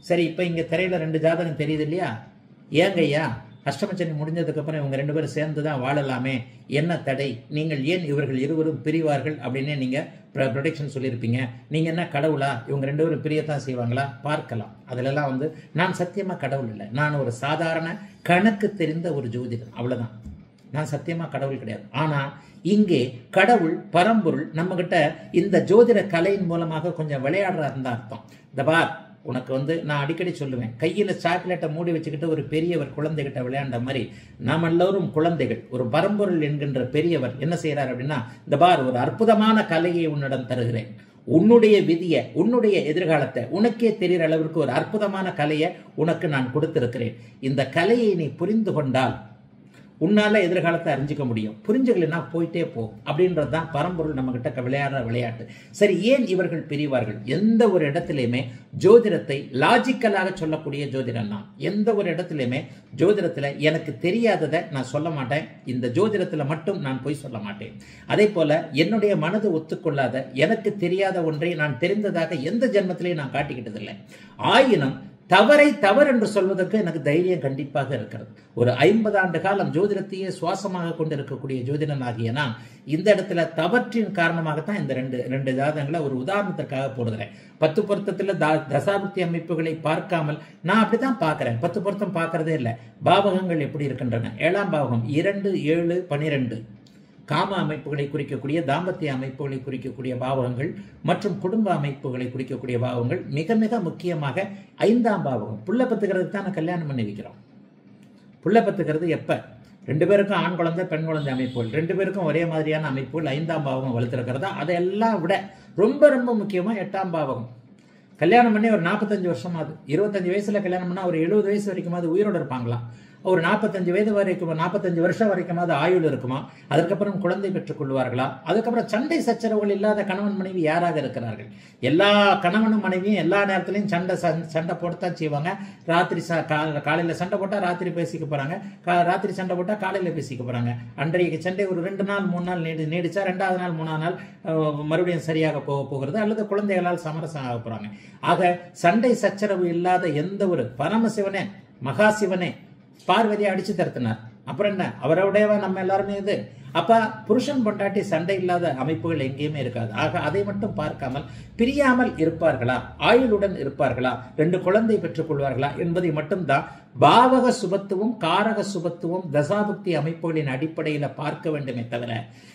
சரி, இப்போ இங்கே திரையில் ரெண்டு ஜாதகம் தெரியுது இல்லையா? ஏங்கய்யா அஷ்டமச்சனி முடிஞ்சதுக்கப்புறம் இவங்க ரெண்டு பேரும் சேர்ந்து தான் வாழலாமே, என்ன தடை, நீங்கள் ஏன் இவர்கள் இருவரும் பிரிவார்கள் அப்படின்னு நீங்கள் ப்ரொடெக்ஷன் சொல்லியிருப்பீங்க. நீங்கள் என்ன கடவுளா, இவங்க ரெண்டு பேரும் பிரியத்தான் செய்வாங்களா? பார்க்கலாம். அதிலெல்லாம் வந்து நான் சத்தியமாக கடவுள் இல்லை, நான் ஒரு சாதாரண கணக்கு தெரிந்த ஒரு ஜோதிடம், அவ்வளோதான். நான் சத்தியமாக கடவுள் கிடையாது. ஆனால் இங்கே கடவுள் பரம்பொருள் நம்மக்கிட்ட இந்த ஜோதிட கலையின் மூலமாக கொஞ்சம் விளையாடுறாருன்னு தான் அர்த்தம். இந்த பார், உனக்கு வந்து நான் அடிக்கடி சொல்லுவேன், கையில் சாக்லேட்டை மூடி வச்சுக்கிட்டு ஒரு பெரியவர் குழந்தைகிட்ட விளையாண்ட மாதிரி நாம் எல்லோரும் குழந்தைகள். ஒரு பரம்பொருள் என்கின்ற பெரியவர் என்ன செய்கிறார் அப்படின்னா, இந்த பார் ஒரு அற்புதமான கலையை உன்னிடம் தருகிறேன், உன்னுடைய விதியை உன்னுடைய எதிர்காலத்தை உனக்கே தெரிகிற அளவிற்கு ஒரு அற்புதமான கலையை உனக்கு நான் கொடுத்திருக்கிறேன். இந்த கலையை நீ புரிந்து கொண்டால் உன்னால எதிர்காலத்தை அறிஞ்சிக்க முடியும், புரிஞ்சுக்கலன்னா போயிட்டே போ அப்படின்றது தான் பரம்பொருள் நம்மகிட்ட விளையாடுற விளையாட்டு. சரி, ஏன் இவர்கள் பிரிவார்கள்? எந்த ஒரு இடத்துலையுமே ஜோதிடத்தை லாஜிக்கலாக சொல்லக்கூடிய ஜோதிடம் தான். எந்த ஒரு இடத்துலையுமே ஜோதிடத்தில் எனக்கு தெரியாததை நான் சொல்ல மாட்டேன், இந்த ஜோதிடத்தில் மட்டும் நான் போய் சொல்ல மாட்டேன். அதே போல என்னுடைய மனது ஒத்துக்கொள்ளாத எனக்கு தெரியாத ஒன்றை நான் தெரிந்ததாக எந்த ஜென்மத்திலையும் நான் காட்டிக்கிட்டதில்லை. ஆயினும் தவறை தவறு என்று சொல்வதற்கு எனக்கு தைரியம் கண்டிப்பாக இருக்கிறது. ஒரு 50 ஆண்டு காலம் ஜோதிடத்தையே சுவாசமாக கொண்டிருக்கக்கூடிய ஜோதிடன் ஆகியனா இந்த இடத்துல தவற்றின் காரணமாகத்தான் இந்த ரெண்டு ஜாதகங்களை ஒரு உதாரணத்திற்காக போடுகிறேன். 10 பொருத்தத்தில் தசாபக்தி அமைப்புகளை பார்க்காமல் நான் அப்படித்தான் பார்க்கிறேன். 10 பொருத்தம் பார்க்கறதே இல்லை. பாவகங்கள் எப்படி இருக்கின்றன? 7ஆம் பாவகம் 2, 7, 12 காம அமைப்புகளை குறிக்கக்கூடிய, தாம்பத்திய அமைப்புகளை குறிக்கக்கூடிய பாவகங்கள் மற்றும் குடும்ப அமைப்புகளை குறிக்கக்கூடிய பாவகங்கள். மிக மிக முக்கியமாக 5ஆம் பாவகம் புள்ள பத்துக்கிறதுக்கு தான் கல்யாணம் பண்ணி வைக்கிறோம். புள்ள பத்துக்கிறது எப்போ? ரெண்டு பேருக்கும் ஆண் குழந்தை பெண் குழந்தை அமைப்புகள், ரெண்டு பேருக்கும் ஒரே மாதிரியான அமைப்புகள் 5ஆம் பாவகம் வளர்த்துருக்கிறதா. அதெல்லாம் விட ரொம்ப ரொம்ப முக்கியமாக 8ஆம் பாவகம். கல்யாணம் பண்ணி ஒரு 45 வருஷம் ஆகுது. 25 வயசுல கல்யாணம் பண்ணால் ஒரு 70 வயசு வரைக்கும் அது உயிரோடு இருப்பாங்களா? ஒரு 45 வயது வரைக்கும் 45 வருஷம் வரைக்கும் அது ஆயுள் இருக்குமா? அதுக்கப்புறம் குழந்தை பெற்றுக் கொள்வார்களா? அதுக்கப்புறம் சண்டை சச்சரவுகள் இல்லாத கணவன் மனைவி யாராக இருக்கிறார்கள்? எல்லா கணவனும் மனைவியும் எல்லா நேரத்துலையும் சண்டை போட்டுத்தான் செய்வாங்க. ராத்திரி காலையில் சண்டை போட்டால் ராத்திரி பேசிக்க போகிறாங்க, ராத்திரி சண்டை போட்டால் காலையில் பேசிக்க போகிறாங்க. அன்றைக்கு சண்டை ஒரு 2 நாள் 3 நாள் நீடிச்சா 2ஆவது நாள் 3ஆவது நாள் மறுபடியும் சரியாக போக போகிறது, அல்லது குழந்தைகளால் சமரசம் ஆக போகிறாங்க. ஆக சண்டை சச்சரவு இல்லாத எந்த ஒரு பரமசிவனே மகாசிவனே பார்வதியை அடிச்சு தரத்தினார். அப்புறம் என்ன, அவரோடையவா நம்ம எல்லாருமே இது. அப்ப புருஷன் பொண்டாட்டி சண்டை இல்லாத அமைப்புகள் எங்கேயுமே இருக்காது. ஆக அதை மட்டும் பார்க்காமல் பிரியாமல் இருப்பார்களா, ஆயுளுடன் இருப்பார்களா, 2 குழந்தை பெற்றுக் கொள்வார்களா என்பதை மட்டும்தான் பாவக சுபத்துவம் காரக சுபத்துவம் தசாபக்தி அமைப்புகளின் அடிப்படையில் பார்க்க வேண்டுமே தவிர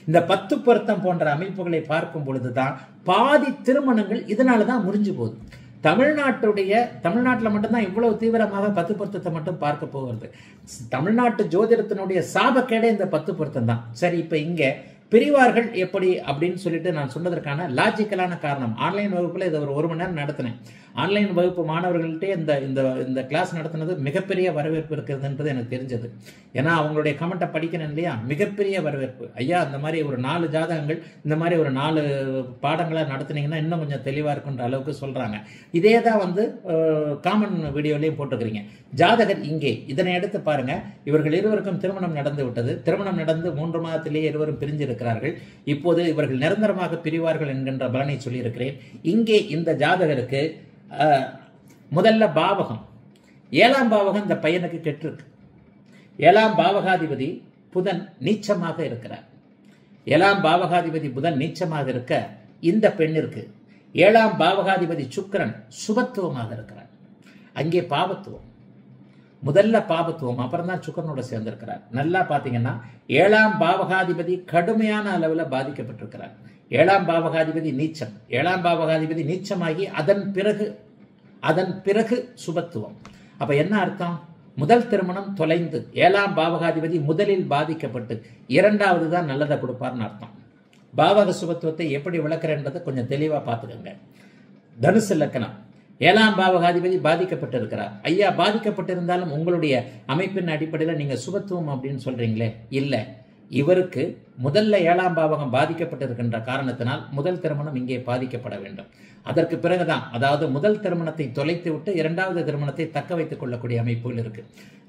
இந்த 10 பொருத்தம் போன்ற அமைப்புகளை பார்க்கும் பொழுதுதான் பாதி திருமணங்கள் இதனாலதான் முறிஞ்சு போகுது. தமிழ்நாட்டில் மட்டும்தான் இவ்வளவு தீவிரமாக 10 பொருத்தத்தை மட்டும் பார்க்க போகிறது. தமிழ்நாட்டு ஜோதிடத்தினுடைய சாபக்கேடே இந்த 10 பொருத்தம் தான். சரி, இப்போ இங்கே பிரிவார்கள் எப்படி அப்படின்னு சொல்லிட்டு நான் சொன்னதற்கான லாஜிக்கலான காரணம், ஆன்லைன் வகுப்பில் இதை ஒரு 1 மணி நேரம் நடத்தினேன். ஆன்லைன் வகுப்பு மாணவர்கள்ட்டே இந்த இந்த இந்த கிளாஸ் நடத்தினது மிகப்பெரிய வரவேற்பு இருக்கிறதுன்றது எனக்கு தெரிஞ்சது. ஏன்னா அவங்களுடைய கமெண்ட்டை படிக்கணும் இல்லையா, மிகப்பெரிய வரவேற்பு. ஐயா இந்த மாதிரி ஒரு 4 ஜாதகங்கள் இந்த மாதிரி ஒரு 4 பாடங்களை நடத்தினீங்கன்னா இன்னும் கொஞ்சம் தெளிவாக இருக்குன்ற அளவுக்கு சொல்கிறாங்க. இதே தான் வந்து காமன் வீடியோலையும் போட்டுக்கிறீங்க. ஜாதகர் இங்கே இதனை எடுத்து பாருங்கள், இவர்கள் இருவருக்கும் திருமணம் நடந்து விட்டது. திருமணம் நடந்து 3 மாதத்திலேயே இருவரும் பிரிஞ்சிருக்கு. இருக்கிறார்கள். இப்போது இவர்கள் நிரந்தரமாக பிரிவார்கள் என்கின்ற பலனை சொல்லியிருக்கிறேன். இங்கே இந்த ஜாதகருக்கு முதல்ல பாவகம், ஏழாம் பாவகம் இந்த பையனுக்கு கெட்டிருக்கு. ஏழாம் பாவகாதிபதி புதன் நீச்சமாக இருக்கிறார். ஏழாம் பாவகாதிபதி புதன் நீச்சமாக இருக்க இந்த பெண்ணிற்கு ஏழாம் பாவகாதிபதி சுக்கிரன் சுபத்துவமாக இருக்கிறார். அங்கே பாவத்துவம், முதல்ல பாபத்துவம், அப்புறம் தான் சுக்கரனோட சேர்ந்திருக்கிறார். நல்லா பார்த்தீங்கன்னா ஏழாம் பாவகாதிபதி கடுமையான அளவில் பாதிக்கப்பட்டிருக்கிறார். ஏழாம் பாவகாதிபதி நீச்சம், ஏழாம் பாவகாதிபதி நீச்சமாகி அதன் பிறகு சுபத்துவம். அப்ப என்ன அர்த்தம்? முதல் திருமணம் தொலைந்து ஏழாம் பாவகாதிபதி முதலில் பாதிக்கப்பட்டு இரண்டாவது தான் நல்லதை கொடுப்பார்னு அர்த்தம். பாவக சுபத்துவத்தை எப்படி விளக்குறேன்றதை கொஞ்சம் தெளிவாக பார்த்துக்கோங்க. தனுசு லக்கணம், ஏழாம் பாவகாதிபதி பாதிக்கப்பட்டிருக்கிறார். ஐயா, பாதிக்கப்பட்டிருந்தாலும் உங்களுடைய அமைப்பின் அடிப்படையில் நீங்கள் சுபத்துவம் அப்படின்னு சொல்றீங்களே, இல்லை, இவருக்கு முதல்ல ஏழாம் பாவகம் பாதிக்கப்பட்டிருக்கின்ற காரணத்தினால் முதல் திருமணம் இங்கே பாதிக்கப்பட வேண்டும். அதற்கு பிறகுதான், அதாவது முதல் திருமணத்தை தொலைத்து விட்டு இரண்டாவது திருமணத்தை தக்க வைத்துக் கொள்ளக்கூடிய அமைப்புகள் இருக்கு.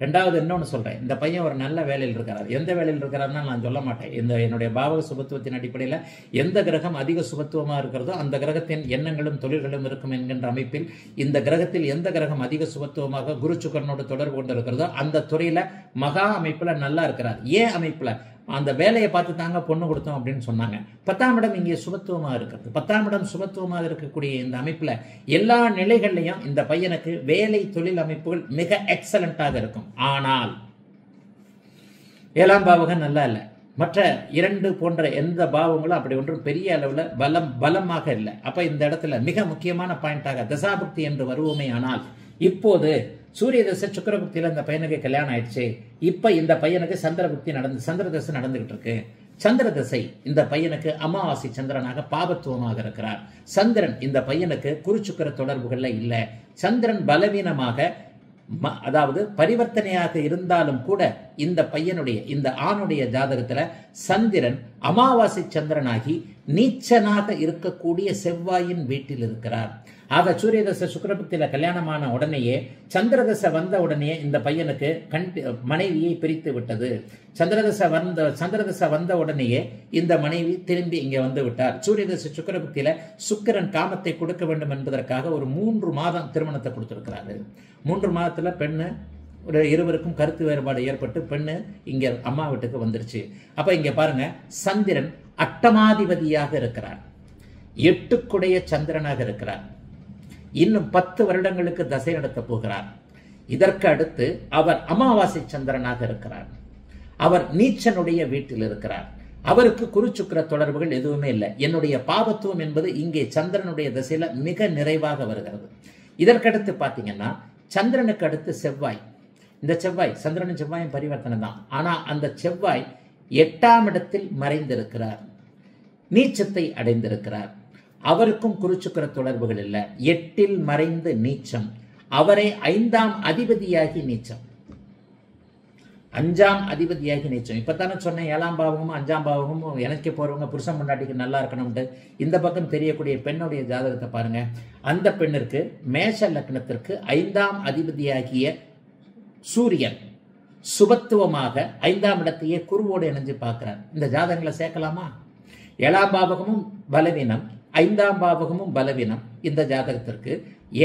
ரெண்டாவது இன்னொன்று சொல்றேன், இந்த பையன் ஒரு நல்ல வேலையில் இருக்கிறார். எந்த வேலையில் இருக்கிறாருன்னா நான் சொல்ல மாட்டேன். இந்த என்னுடைய பாவக சுபத்துவத்தின் அடிப்படையில் எந்த கிரகம் அதிக சுபத்துவமாக இருக்கிறதோ அந்த கிரகத்தின் எண்ணங்களும் தொழில்களும் இருக்கும் என்கின்ற அமைப்பில் இந்த கிரகத்தில் எந்த கிரகம் அதிக சுபத்துவமாக குரு சுக்கரனோடு தொடர்பு கொண்டு இருக்கிறதோ அந்த துறையில மகா அமைப்புல நல்லா இருக்கிறார். ஏன் அமைப்புல அந்த வேலையை பார்த்து தாங்க பொண்ணு கொடுத்தோம் அப்படின்னு சொன்னாங்க. பத்தாம் இடம் இங்கே சுபத்துவமாக இருக்கிறது. பத்தாம் இடம் சுபத்துவமாக இருக்கக்கூடிய இந்த அமைப்பில் எல்லா நிலைகள்லையும் இந்த பையனுக்கு வேலை தொழில் அமைப்புகள் மிக எக்ஸலண்டாக இருக்கும். ஆனால் ஏழாம் பாவகம் நல்லா இல்லை, மற்ற இரண்டு போன்ற எந்த பாவங்களும் அப்படி ஒன்றும் பெரிய அளவில் பலமாக இல்லை. அப்போ இந்த இடத்துல மிக முக்கியமான பாயிண்டாக தசாபக்தி என்று வருவோமே. ஆனால் இப்போது சூரிய தசை சுக்கரபுக்தியில் இந்த பையனுக்கு கல்யாணம் ஆயிடுச்சு. இப்போ இந்த பையனுக்கு சந்திரபுக்தி சந்திரதசை நடந்துகிட்டு இருக்கு. சந்திரதசை இந்த பையனுக்கு அமாவாசை சந்திரனாக பாபத்துவமாக இருக்கிறார். சந்திரன் இந்த பையனுக்கு குருச்சுக்கர தொடர்புகள்ல இல்லை. சந்திரன் பலவீனமாக, அதாவது பரிவர்த்தனையாக இருந்தாலும் கூட இந்த பையனுடைய, இந்த ஆணுடைய ஜாதகத்துல சந்திரன் அமாவாசை சந்திரனாகி நீச்சனாக இருக்கக்கூடிய செவ்வாயின் வீட்டில் இருக்கிறார். ஆக சூரிய தசை சுக்கிரபுத்தியில கல்யாணமான உடனேயே சந்திரதசை வந்த உடனே இந்த பையனுக்கு மனைவியை பிரித்து விட்டது. சந்திரதசை வந்த உடனேயே இந்த மனைவி திரும்பி இங்கே வந்து விட்டார். சூரிய தசை சுக்கிரபுத்தியில சுக்கிரன் காமத்தை கொடுக்க வேண்டும் என்பதற்காக ஒரு 3 மாதம் திருமணத்தை கொடுத்திருக்கிறாரு. 3 மாதத்துல பெண்ணு ஒரு இருவருக்கும் கருத்து வேறுபாடு ஏற்பட்டு பெண்ணு இங்க அம்மா வீட்டுக்கு வந்துருச்சு. அப்ப இங்க பாருங்க, சந்திரன் அட்டமாதிபதியாக இருக்கிறார். 8க்குடைய சந்திரனாக இருக்கிறார். இன்னும் 10 வருடங்களுக்கு தசை நடத்த போகிறார். இதற்கு அடுத்து அவர் அமாவாசை சந்திரனாக இருக்கிறார். அவர் நீச்சனுடைய வீட்டில் இருக்கிறார். அவருக்கு குருச்சுக்கிர தொடர்புகள் எதுவுமே இல்லை. என்னுடைய பாபத்துவம் என்பது இங்கே சந்திரனுடைய தசையில மிக நிறைவாக வருகிறது. இதற்கடுத்து பார்த்தீங்கன்னா சந்திரனுக்கு அடுத்து செவ்வாய். இந்த செவ்வாய், சந்திரனும் செவ்வாயும் பரிவர்த்தனை தான். ஆனால் அந்த செவ்வாய் 8ஆம் இடத்தில் மறைந்திருக்கிறார், நீச்சத்தை அடைந்திருக்கிறார். அவருக்கும் குருச்சுக்கிற தொடர்புகள் இல்லை. 8இல் மறைந்து நீச்சம், அவரை 5ஆம் அதிபதியாகி நீச்சம், 5ஆம் அதிபதியாகி நீச்சம். இப்பத்தானே சொன்னேன், 7ஆம் பாவகமும் 5ஆம் பாவகமும் இணைக்க போறவங்க புருஷன் முன்னாடிக்கு நல்லா இருக்கணும்ட்டு. இந்த பக்கம் தெரியக்கூடிய பெண்ணுடைய ஜாதகத்தை பாருங்க. அந்த பெண்ணிற்கு மேஷ லக்னத்திற்கு 5ஆம் அதிபதியாகிய சூரியன் சுபத்துவமாக 5ஆம் இடத்தையே குருவோடு இணைஞ்சு பார்க்கிறார். இந்த ஜாதகங்களை சேர்க்கலாமா? 7ஆம் பாவகமும் பலவீனம், 5ஆம் பாவகமும் பலவீனம். இந்த ஜாதகத்திற்கு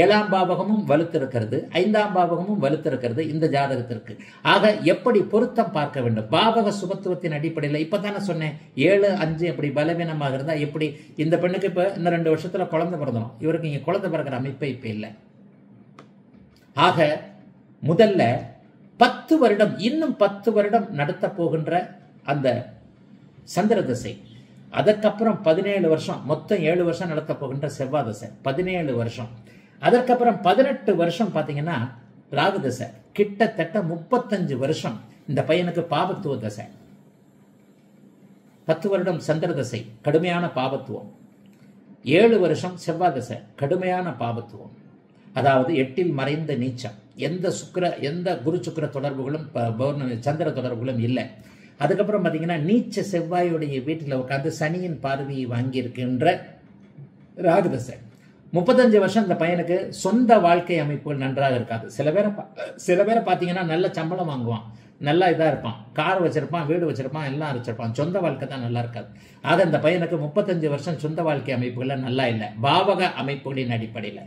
7ஆம் பாவகமும் வலுத்திருக்கிறது, 5ஆம் பாவகமும் வலுத்திருக்கிறது இந்த ஜாதகத்திற்கு. ஆக எப்படி பொருத்தம் பார்க்க வேண்டும்? பாவக சுபத்துவத்தின் அடிப்படையில் இப்பதானே சொன்னேன், 7, 5 எப்படி பலவீனமாக இருந்தா எப்படி இந்த பெண்ணுக்கு இப்ப இந்த 2 வருஷத்துல குழந்தை பிறந்தோம். இவருக்கு இங்க குழந்தை பிறக்கிற அமைப்பை இப்ப இல்லை. ஆக முதல்ல 10 வருடம், இன்னும் 10 வருடம் நடத்த போகின்ற அந்த சந்திரதசை, அதற்கப்புறம் 17 வருஷம், மொத்தம் 7 வருஷம் நடத்த போகின்ற செவ்வாய் தசை, 17 வருஷம், அதற்கப்புறம் 18 வருஷம் பார்த்தீங்கன்னா ராகு தசை, கிட்டத்தட்ட 35 வருஷம் இந்த பையனுக்கு பாபத்துவ தசை. 10 வருடம் சந்திரதசை கடுமையான பாபத்துவம், 7 வருஷம் செவ்வாய் தசை கடுமையான பாபத்துவம், அதாவது 8இல் மறைந்த நீச்சம், எந்த குரு சுக்கிர தொடர்புகளும் சந்திர தொடர்புகளும் இல்லை. அதுக்கப்புறம் பார்த்தீங்கன்னா நீச்ச செவ்வாயுடைய வீட்டில் உட்காந்து சனியின் பார்வையை வாங்கியிருக்கின்ற ராகுதசை. 35 வருஷம் இந்த பையனுக்கு சொந்த வாழ்க்கை அமைப்புகள் நன்றாக இருக்காது. சில பேரை பார்த்தீங்கன்னா நல்ல சம்பளம் வாங்குவான், நல்லா இதாக இருப்பான், கார் வச்சுருப்பான், வீடு வச்சுருப்பான், எல்லாம் வச்சுருப்பான். சொந்த வாழ்க்கை தான் நல்லா இருக்காது. ஆக இந்த பையனுக்கு 35 வருஷம் சொந்த வாழ்க்கை அமைப்புகளை நல்லா இல்லை. பாவக அமைப்புகளின் அடிப்படையில்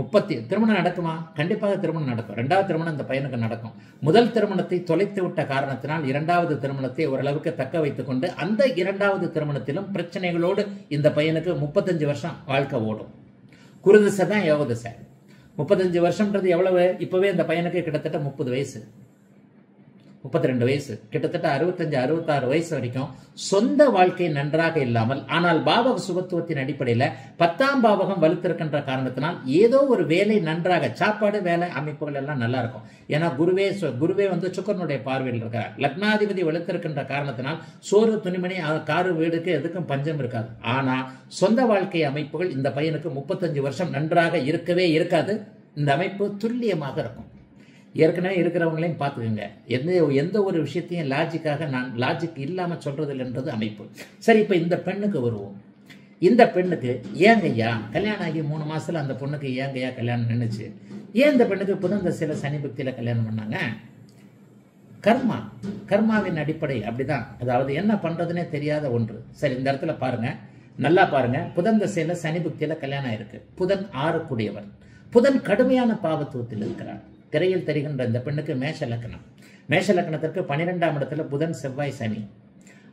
30 திருமணம் நடக்குமா? கண்டிப்பாக திருமணம் நடக்கும். ரெண்டாவது திருமணம் இந்த பையனுக்கு நடக்கும். முதல் திருமணத்தை தொலைத்து விட்ட காரணத்தினால் இரண்டாவது திருமணத்தை ஓரளவுக்கு தக்க வைத்துக் கொண்டு அந்த இரண்டாவது திருமணத்திலும் பிரச்சனைகளோடு இந்த பையனுக்கு 35 வருஷம் வாழ்க்கை ஓடும். குருதிசை தான் யோகதிசை. 35 வருஷம்ன்றது எவ்வளவு? இப்போவே இந்த பையனுக்கு கிட்டத்தட்ட 30 வயசு, 32 வயசு, கிட்டத்தட்ட 65-66 வயசு வரைக்கும் சொந்த வாழ்க்கை நன்றாக இல்லாமல், ஆனால் பாவக சுபத்துவத்தின் அடிப்படையில் 10ஆம் பாவகம் வலுத்திருக்கின்ற காரணத்தினால் ஏதோ ஒரு வேலை நன்றாக, சாப்பாடு வேலை அமைப்புகள் எல்லாம் நல்லா இருக்கும். ஏன்னா குருவே வந்து சுக்கரனுடைய பார்வையில் இருக்கிறார். லக்னாதிபதி வலுத்திருக்கின்ற காரணத்தினால் சோறு, துணிமணி, காரு, வீடுக்கு எதுக்கும் பஞ்சம் இருக்காது. ஆனால் சொந்த வாழ்க்கை அமைப்புகள் இந்த பையனுக்கு 35 வருஷம் நன்றாக இருக்கவே இருக்காது. இந்த அமைப்பு துல்லியமாக இருக்கும். ஏற்கனவே இருக்கிறவங்களையும் பார்த்துக்கோங்க. எந்த ஒரு விஷயத்தையும் லாஜிக்காக, நான் லாஜிக் இல்லாமல் சொல்கிறதில்லைன்றது அமைப்பு. சரி, இப்போ இந்த பெண்ணுக்கு வருவோம். இந்த பெண்ணுக்கு ஏங்கையா கல்யாணம் ஆகி 3 மாதத்தில் அந்த பொண்ணுக்கு ஏங்கையா கல்யாணம் நின்றுச்சு? ஏன் இந்த பெண்ணுக்கு இப்போதான் இந்த சில சனி பக்தியில் கல்யாணம் பண்ணாங்க? கர்மாவின் அடிப்படை அப்படிதான். அதாவது என்ன பண்ணுறதுனே தெரியாத ஒன்று. சரி, இந்த இடத்துல பாருங்கள், நல்லா பாருங்கள். புதன் திசையில் சனி பக்தியில் கல்யாணம் ஆயிருக்கு. புதன் 6 கூடியவர். புதன் கடுமையான பாவத்துவத்தில் இருக்கிறார். திரையில் தெரிகின்ற இந்த பெண்ணுக்கு மேஷ லக்னம். மேஷ லக்னத்திற்கு 12ஆம் இடத்துல புதன், செவ்வாய், சனி.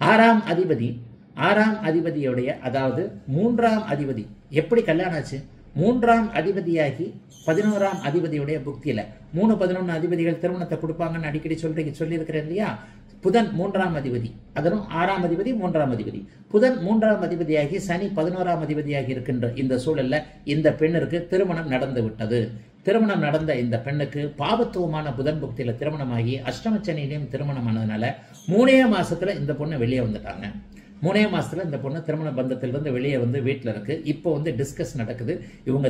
6ஆம் அதிபதியுடைய அதாவது 3ஆம் அதிபதி எப்படி கல்யாணம் ஆச்சு? 3ஆம் அதிபதியாகி 11ஆம் அதிபதியுடைய புக்தியில 3-11 அதிபதிகள் திருமணத்தை கொடுப்பாங்கன்னு அடிக்கடி சொல்லியிருக்கிறேன் இல்லையா? புதன் 3ஆம் அதிபதி, அதனும் 6ஆம் அதிபதி 3ஆம் அதிபதி. புதன் 3ஆம் அதிபதியாகி சனி 11ஆம் அதிபதியாகி இருக்கின்ற இந்த சூழல்ல இந்த பெண்ணிற்கு திருமணம் நடந்து விட்டது. திருமணம் நடந்த இந்த பெண்ணுக்கு பாபத்துவமான புதன் புக்தியில் திருமணமாகி அஷ்டமச்சனியிலையும் திருமணமானதுனால 3 மாசத்துல இந்த பொண்ணு வெளியே வந்துட்டாங்க. 3 மாசத்துல இந்த பொண்ணு திருமண பந்தத்திலிருந்து வெளியே வந்து வீட்டில் இருக்கு. இப்போ வந்து டிஸ்கஸ் நடக்குது. இவங்க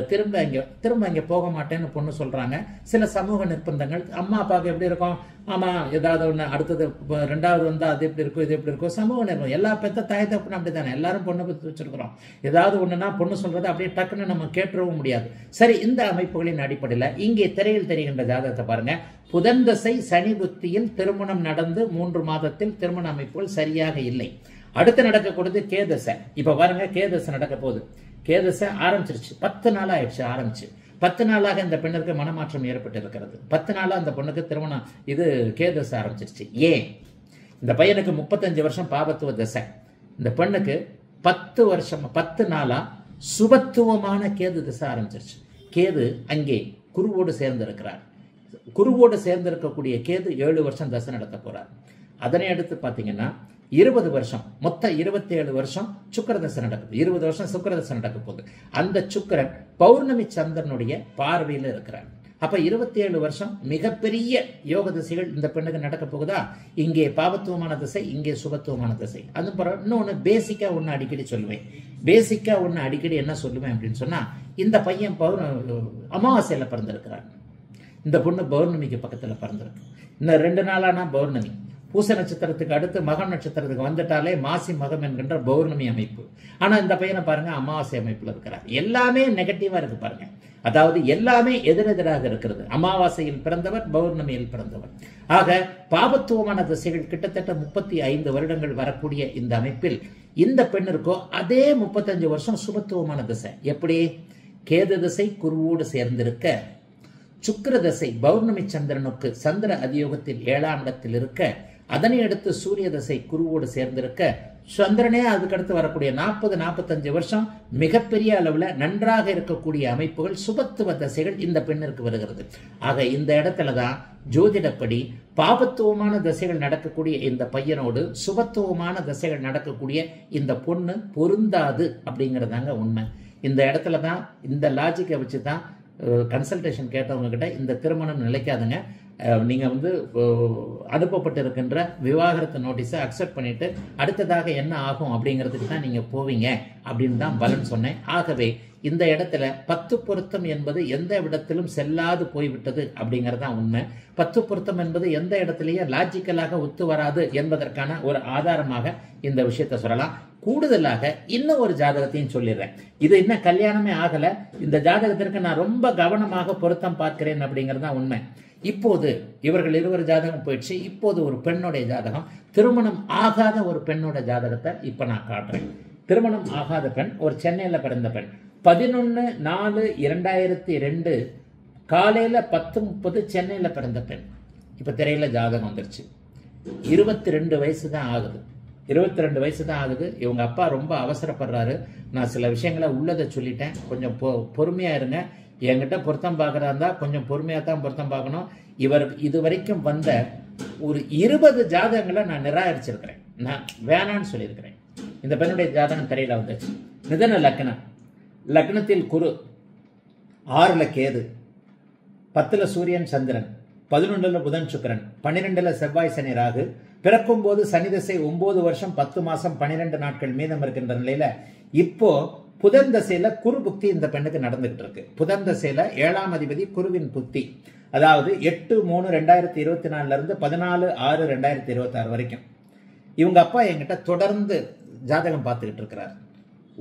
திரும்ப இங்கே போக மாட்டேன்னு பொண்ணு சொல்றாங்க. சில சமூக நிர்பந்தங்கள். அம்மா அப்பாவுக்கு எப்படி இருக்கும்? ஆமாம், ஏதாவது ஒன்று அடுத்தது ரெண்டாவது வந்தால் அது எப்படி இருக்கும், இது எப்படி இருக்கும்? சமூக நிர்பந்தம். எல்லா பெத்த தாய் தப்புன்னு அப்படி தானே, எல்லாரும் பொண்ணை பற்றி வச்சிருக்கிறோம். ஏதாவது ஒன்றுனா பொண்ணு சொல்றது அப்படியே டக்குன்னு நம்ம கேட்டுறவும் முடியாது. சரி, இந்த அமைப்புகளின் அடிப்படையில் இங்கே திரையில் தெரிகின்ற ஜாதகத்தை பாருங்க. புதன் திசை சனி புத்தியில் திருமணம் நடந்து 3 மாதத்தில் திருமண அமைப்புகள் சரியாக இல்லை. அடுத்து நடக்கக்கூடாது கேதசை. இப்போ பாருங்க, கேதசை நடக்க போகுது. கேதசை ஆரம்பிச்சிருச்சு. 10 நாள் ஆயிடுச்சு ஆரம்பிச்சு. 10 நாளாக இந்த பெண்ணிற்கு மனமாற்றம் ஏற்பட்டு இருக்கிறது. 10 நாளாக அந்த பொண்ணுக்கு திருமணம் இது கேதசை ஆரம்பிச்சிருச்சு. ஏன்? இந்த பையனுக்கு 35 வருஷம் பாபத்துவ தசை. இந்த பெண்ணுக்கு 10 நாளா சுபத்துவமான கேது தசை ஆரம்பிச்சிருச்சு. கேது அங்கே குருவோடு சேர்ந்திருக்கிறார். குருவோடு சேர்ந்திருக்கக்கூடிய கேது 7 வருஷம் தசை நடத்த போறார். அதனை அடுத்து பார்த்தீங்கன்னா 20 வருஷம், மொத்தம் 27 வருஷம் சுக்கரதசை நடக்குது. 20 வருஷம் சுக்கரதசை நடக்க போகுது. அந்த சுக்கரன் பௌர்ணமி சந்திரனுடைய பார்வையில் இருக்கிறார். அப்ப 27 வருஷம் மிகப்பெரிய யோக திசைகள் இந்த பெண்ணுக்கு நடக்க போகுதா? இங்கே பாவத்துவமான திசை, இங்கே சுபத்துவமான திசை. அது பிறகு இன்னொன்று பேசிக்கா ஒன்று அடிக்கடி சொல்லுவேன். பேசிக்கா ஒன்று அடிக்கடி என்ன சொல்லுவேன் அப்படின்னு சொன்னா, இந்த பையன் அமாவாசையில பிறந்திருக்கிறார். இந்த பொண்ணு பௌர்ணமிக்கு பக்கத்தில் பிறந்திருக்கு. இந்த 2 நாளானா பௌர்ணமி. பூச நட்சத்திரத்துக்கு அடுத்து மகம் நட்சத்திரத்துக்கு வந்துட்டாலே மாசி மகம் என்கின்ற பௌர்ணமி அமைப்பு. ஆனால் இந்த பையனை பாருங்க, அமாவாசை அமைப்பில் இருக்கிறார். எல்லாமே நெகட்டிவாக இருக்கு பாருங்க. அதாவது எல்லாமே எதிரெதிராக இருக்கிறது. அமாவாசையில் பிறந்தவர், பௌர்ணமியில் பிறந்தவர். ஆக பாபத்துவமான திசைகள் கிட்டத்தட்ட 35 வருடங்கள் வரக்கூடிய இந்த அமைப்பில் இந்த பெண்ணிற்கோ அதே 35 வருஷம் சுபத்துவமான திசை. எப்படி? கேது திசை குருவோடு சேர்ந்திருக்க, சுக்கிர திசை பௌர்ணமி சந்திரனுக்கு சந்திர அதியோகத்தில் 7ஆம் இடத்தில் இருக்க, அதனை அடுத்து சூரிய தசை குருவோடு சேர்ந்திருக்க, சந்திரனே அதுக்கடுத்து வரக்கூடிய 40-45 வருஷம் மிகப்பெரிய அளவில் நன்றாக இருக்கக்கூடிய அமைப்புகள், சுபத்துவ தசைகள் இந்த பெண்ணிற்கு வருகிறது. ஆக இந்த இடத்துல தான் ஜோதிடப்படி பாபத்துவமான தசைகள் நடக்கக்கூடிய இந்த பையனோடு சுபத்துவமான தசைகள் நடக்கக்கூடிய இந்த பொண்ணு பொருந்தாது அப்படிங்கிறதாங்க உண்மை. இந்த இடத்துல தான் இந்த லாஜிக்கை வச்சு தான் கன்சல்டேஷன் கேட்டவங்ககிட்ட இந்த திருமணம் நிலைக்காதுங்க, நீங்கள் வந்து அனுப்பப்பட்டிருக்கின்ற விவாகரத்து நோட்டீஸை அக்செப்ட் பண்ணிவிட்டு அடுத்ததாக என்ன ஆகும் அப்படிங்கிறதுக்கு தான் நீங்கள் போவீங்க அப்படின்னு தான் பலன் சொன்னேன். ஆகவே இந்த இடத்துல 10 பொருத்தம் என்பது எந்த இடத்திலும் செல்லாது போய்விட்டது அப்படிங்கிறதான் உண்மை. 10 பொருத்தம் என்பது எந்த இடத்துலையே லாஜிக்கலாக ஒத்து வராது என்பதற்கான ஒரு ஆதாரமாக இந்த விஷயத்தை சொல்லலாம். கூடுதலாக இன்னும் ஒரு ஜாதகத்தையும் சொல்லிடுறேன். இது இன்னும் கல்யாணமே ஆகலை. இந்த ஜாதகத்திற்கு நான் ரொம்ப கவனமாக பொருத்தம் பார்க்கிறேன் அப்படிங்கிறது தான் உண்மை. இப்போது இவர்கள் இருவர் ஜாதகம் போயிடுச்சு. இப்போது ஒரு பெண்ணுடைய ஜாதகம், திருமணம் ஆகாத ஒரு பெண்ணோட ஜாதகத்தை இப்போ நான் காட்டுறேன். திருமணம் ஆகாத பெண், ஒரு சென்னையில் பிறந்த பெண், 11/4/2002 காலையில் 10:30 சென்னையில் பிறந்த பெண். இப்போ திரையில் ஜாதகம் வந்துருச்சு. 22 வயசு தான் ஆகுது. 22 வயசு தான் ஆகுது. இவங்க அப்பா ரொம்ப அவசரப்படுறாரு. நான் சில விஷயங்களை உள்ளதை சொல்லிட்டேன், கொஞ்சம் பொறுமையாக இருங்க. என்கிட்ட பொருத்தம் பார்க்குறா இருந்தால் கொஞ்சம் பொறுமையாக தான் பொருத்தம் பார்க்கணும். இவர் இது வரைக்கும் வந்த ஒரு 20 ஜாதகங்களை நான் நிராகரிச்சிருக்கிறேன், நான் வேணான்னு சொல்லியிருக்கிறேன். இந்த பெண்ணுடைய ஜாதகம் திரையில் வந்துச்சு. மிதன லக்னம், லக்னத்தில் குரு, 6ல் கேது, 10ல் சூரியன் சந்திரன், 11ல் புதன் சுக்கிரன், 12ல் செவ்வாய் சனி ராகு. பிறக்கும் போது சனி தசை 9 வருஷம் 10 மாசம் 12 நாட்கள் மீதம் இருக்கின்ற நிலையில இப்போ புதன் தசையில குரு புக்தி இந்த பெண்ணுக்கு நடந்துகிட்டு இருக்கு. புதன் தசையில 7ஆம் அதிபதி குருவின் புக்தி, அதாவது 8/3/2024 இருந்து 14/6/2026 வரைக்கும். இவங்க அப்பா என்கிட்ட தொடர்ந்து ஜாதகம் பார்த்துக்கிட்டு இருக்கிறார்.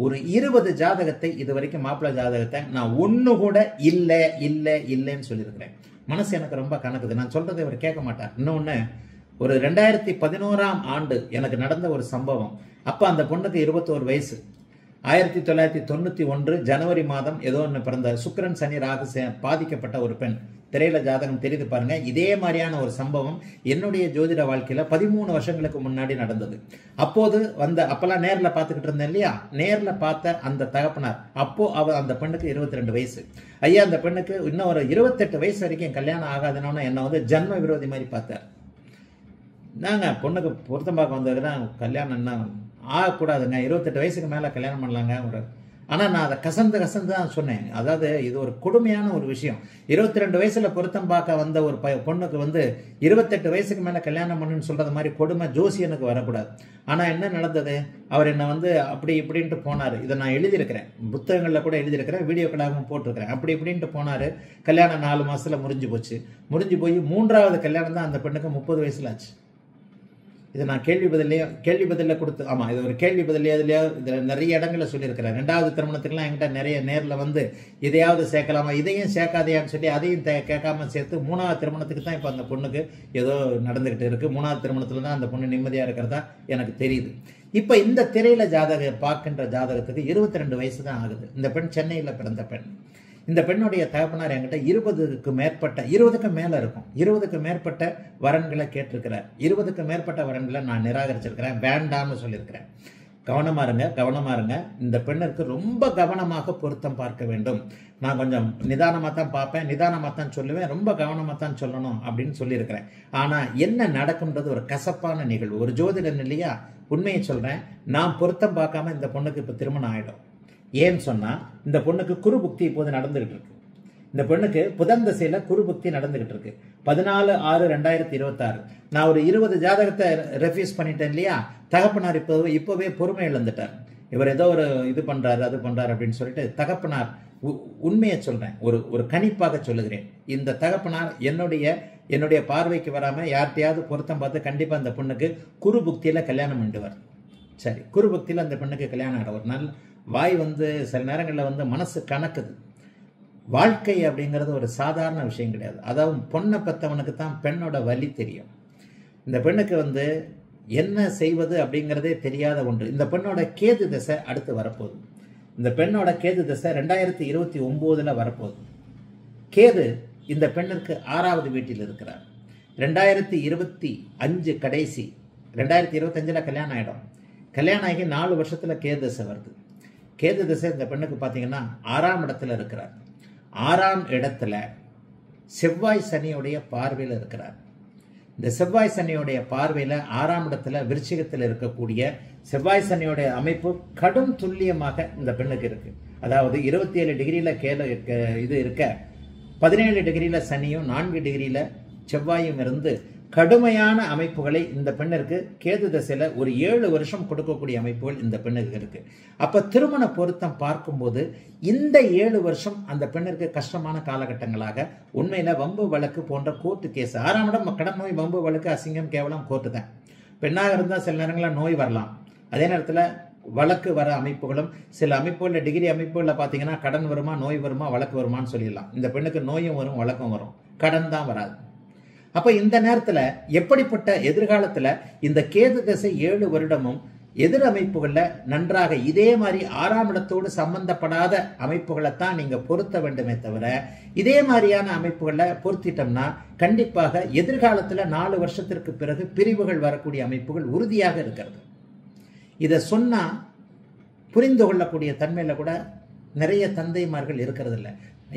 ஒரு 20 ஜாதகத்தை இது வரைக்கும் மாப்பிள்ளை ஜாதகத்தை நான் ஒன்று கூட இல்லை இல்லை இல்லைன்னு சொல்லியிருக்கிறேன். மனசு எனக்கு ரொம்ப கணக்குது, நான் சொல்றதை இவர் கேட்க மாட்டார். இன்னொன்று, ஒரு 2011ஆம் ஆண்டு எனக்கு நடந்த ஒரு சம்பவம். அப்போ அந்த பொண்ணுக்கு 21 வயசு. 1991 ஜனவரி மாதம் ஏதோ ஒன்று பிறந்த, சுக்கிரன் சனி ராகு பாதிக்கப்பட்ட ஒரு பெண். திரையில ஜாதகம் தெரிந்து பாருங்க. இதே மாதிரியான ஒரு சம்பவம் என்னுடைய ஜோதிட வாழ்க்கையில 13 வருஷங்களுக்கு முன்னாடி நடந்தது. அப்போது அப்பெல்லாம் நேரில் பார்த்துக்கிட்டு இருந்தேன் இல்லையா, நேரில் பார்த்த அந்த தகப்பனார் அப்போ அந்த பெண்ணுக்கு 22 வயசு. ஐயா, அந்த பெண்ணுக்கு இன்னும் ஒரு 28 வயசு வரைக்கும் கல்யாணம் ஆகாதுன்னு என்னை ஜன்ம விரோதி மாதிரி பார்த்தார். நாங்க பொண்ணுக்கு பொருத்தம் பார்க்க வந்ததுன்னா கல்யாணம் என்ன ஆகக்கூடாதுங்க, 28 வயசுக்கு மேலே கல்யாணம் பண்ணலாங்க. ஒரு ஆனால் நான் அதை கசந்து தான் சொன்னேன். அதாவது இது ஒரு கொடுமையான ஒரு விஷயம். 22 வயசில் பொருத்தம் பார்க்க வந்த ஒரு பொண்ணுக்கு 28 வயசுக்கு மேலே கல்யாணம் பண்ணுன்னு சொல்கிறது மாதிரி கொடுமை ஜோசியனுக்கு வரக்கூடாது. ஆனால் என்ன நடந்தது, அவர் என்னை அப்படி இப்படின்ட்டு போனார். இதை நான் எழுதியிருக்கிறேன், புத்தகங்களில் கூட எழுதியிருக்கிறேன், வீடியோக்களாகவும் போட்டிருக்கிறேன். அப்படி இப்படின்ட்டு போனார். கல்யாணம் 4 மாதத்தில் முடிஞ்சு போச்சு. முடிஞ்சு போய் 3வது கல்யாணம் தான் அந்த பெண்ணுக்கு 30 வயசில் ஆச்சு. இதை நான் கேள்வி பதிலையே கொடுத்து, ஆமாம், இது ஒரு கேள்வி பதிலையே இதில் நிறைய இடங்களில் சொல்லியிருக்கிறேன். 2வது திருமணத்துக்குலாம் என்கிட்ட நிறைய நேரில் இதையாவது சேர்க்கலாமா, இதையும் சேர்க்காதையான்னு சொல்லி அதையும் கேட்காம சேர்த்து 3வது திருமணத்துக்கு தான் இப்போ அந்த பொண்ணுக்கு ஏதோ நடந்துக்கிட்டு இருக்குது. 3வது திருமணத்தில் தான் அந்த பொண்ணு நிம்மதியாக இருக்கிறதா எனக்கு தெரியுது. இப்போ இந்த திரையில் பார்க்கின்ற ஜாதகத்துக்கு 22 வயசு தான் ஆகுது. இந்த பெண் சென்னையில் பிறந்த பெண். இந்த பெண்ணுடைய தகப்பனார் என்கிட்ட 20க்கு மேற்பட்ட வரன்களை கேட்டிருக்கிறார். 20க்கு மேற்பட்ட வரன்களை நான் நிராகரிச்சிருக்கிறேன், வேண்டாம்னு சொல்லியிருக்கிறேன். கவனமா இருங்க. இந்த பெண்ணிற்கு ரொம்ப கவனமாக பொருத்தம் பார்க்க வேண்டும். நான் கொஞ்சம் நிதானமாக தான் பார்ப்பேன், நிதானமாக தான் சொல்லுவேன், ரொம்ப கவனமாக தான் சொல்லணும் அப்படின்னு சொல்லியிருக்கிறேன். ஆனால் என்ன நடக்கும்ன்றது ஒரு கசப்பான நிகழ்வு. ஒரு ஜோதிடன் இல்லையா, உண்மையை சொல்கிறேன், நான் பொருத்தம் பார்க்காம இந்த பொண்ணுக்கு இப்போ திருமணம் ஆகிடும். ஏன்னு சொன்னால், இந்த பொண்ணுக்கு குரு புக்தி இப்போது நடந்துகிட்டு இருக்கு. இந்த பெண்ணுக்கு புதன் தசையில் குரு புக்தி நடந்துகிட்டு இருக்கு. 14/6/2026. நான் ஒரு 20 ஜாதகத்தை ரெஃப்யூஸ் பண்ணிட்டேன் இல்லையா. தகப்பனார் இப்போவே பொறுமை இழந்துட்டார். இவர் ஏதோ ஒரு இது பண்ணுறாரு, அது பண்ணுறாரு அப்படின்னு சொல்லிட்டு தகப்பனார், உண்மையை சொல்கிறேன், ஒரு கணிப்பாக சொல்லுகிறேன், இந்த தகப்பனார் என்னுடைய பார்வைக்கு வராமல் யார்கிட்டையாவது பொருத்தம் பார்த்து கண்டிப்பாக அந்த பொண்ணுக்கு குரு புக்தியில் கல்யாணம் பண்ணுவார். சரி, குரு புக்தியில் அந்த பெண்ணுக்கு கல்யாணம் ஆகிடும். ஒரு நாள் வாய் சில நேரங்களில் மனசு கணக்குது. வாழ்க்கை அப்படிங்கிறது ஒரு சாதாரண விஷயம் கிடையாது. அதாவது பொண்ணை பெற்றவனுக்கு தான் பெண்ணோட வலி தெரியும். இந்த பெண்ணுக்கு என்ன செய்வது அப்படிங்கிறதே தெரியாத ஒன்று. இந்த பெண்ணோட கேது தசை அடுத்து வரப்போகுது. இந்த பெண்ணோட கேது தசை 2029ல் வரப்போகுது. கேது இந்த பெண்ணிற்கு 6வது வீட்டில் இருக்கிறார். 2025 கடைசி, 2025ல் கல்யாணம் ஆகிடும். கல்யாணம் ஆகி 4 வருஷத்தில் கேது தசை வருது. கேது திசை இந்த பெண்ணுக்கு பார்த்தீங்கன்னா 6ஆம் இடத்துல இருக்கிறார். 6ஆம் இடத்துல செவ்வாய் சனியுடைய பார்வையில் இருக்கிறார். இந்த செவ்வாய் சனியுடைய பார்வையில் 6ஆம் இடத்துல விருச்சிகத்தில் இருக்கக்கூடிய செவ்வாய் சனியுடைய அமைப்பு கடும் துல்லியமாக இந்த பெண்ணுக்கு இருக்கு. அதாவது 27 டிகிரியில் இது இருக்க, 17 டிகிரியில் சனியும் 4 டிகிரியில் செவ்வாயும் இருந்து கடுமையான அமைப்புகளை இந்த பெண்ணிற்கு கேது தசையில் ஒரு 7 வருஷம் கொடுக்கக்கூடிய அமைப்புகள் இந்த பெண்ணுக்கு இருக்கு. அப்போ திருமண பொருத்தம் பார்க்கும்போது இந்த 7 வருஷம் அந்த பெண்ணிற்கு கஷ்டமான காலகட்டங்களாக உண்மையில வம்பு வழக்கு போன்ற கோர்ட்டு கேஸ். 6ஆம் இடம் கடன் நோய், வம்பு வழக்கு, அசிங்கம், கேவலம், கோர்ட்டு தான். பெண்ணாக இருந்தால் சில நேரங்களில் நோய் வரலாம், அதே நேரத்தில் வழக்கு வர அமைப்புகளும். சில அமைப்புகளில், டிகிரி அமைப்புகளில் பார்த்தீங்கன்னா கடன் வருமா, நோய் வருமா, வழக்கு வருமானு சொல்லிடலாம். இந்த பெண்ணுக்கு நோயும் வரும், வழக்கம் வரும், கடன் தான் வராது. அப்ப இந்த நேரத்துல எப்படிப்பட்ட எதிர்காலத்துல இந்த கேது திசை 7 வருடமும் எதிர் அமைப்புகள்ல நன்றாக இதே மாதிரி 6ஆம் இடத்தோடு சம்பந்தப்படாத அமைப்புகளை தான் நீங்க பொருத்த வேண்டுமே தவிர இதே மாதிரியான அமைப்புகளை பொருத்திட்டோம்னா கண்டிப்பாக எதிர்காலத்துல 4 வருஷத்திற்கு பிறகு பிரிவுகள் வரக்கூடிய அமைப்புகள் உறுதியாக இருக்கிறது. இத சொன்னா புரிந்து கொள்ளக்கூடிய தன்மையில கூட நிறைய தந்தைமார்கள் இருக்கிறது இல்ல.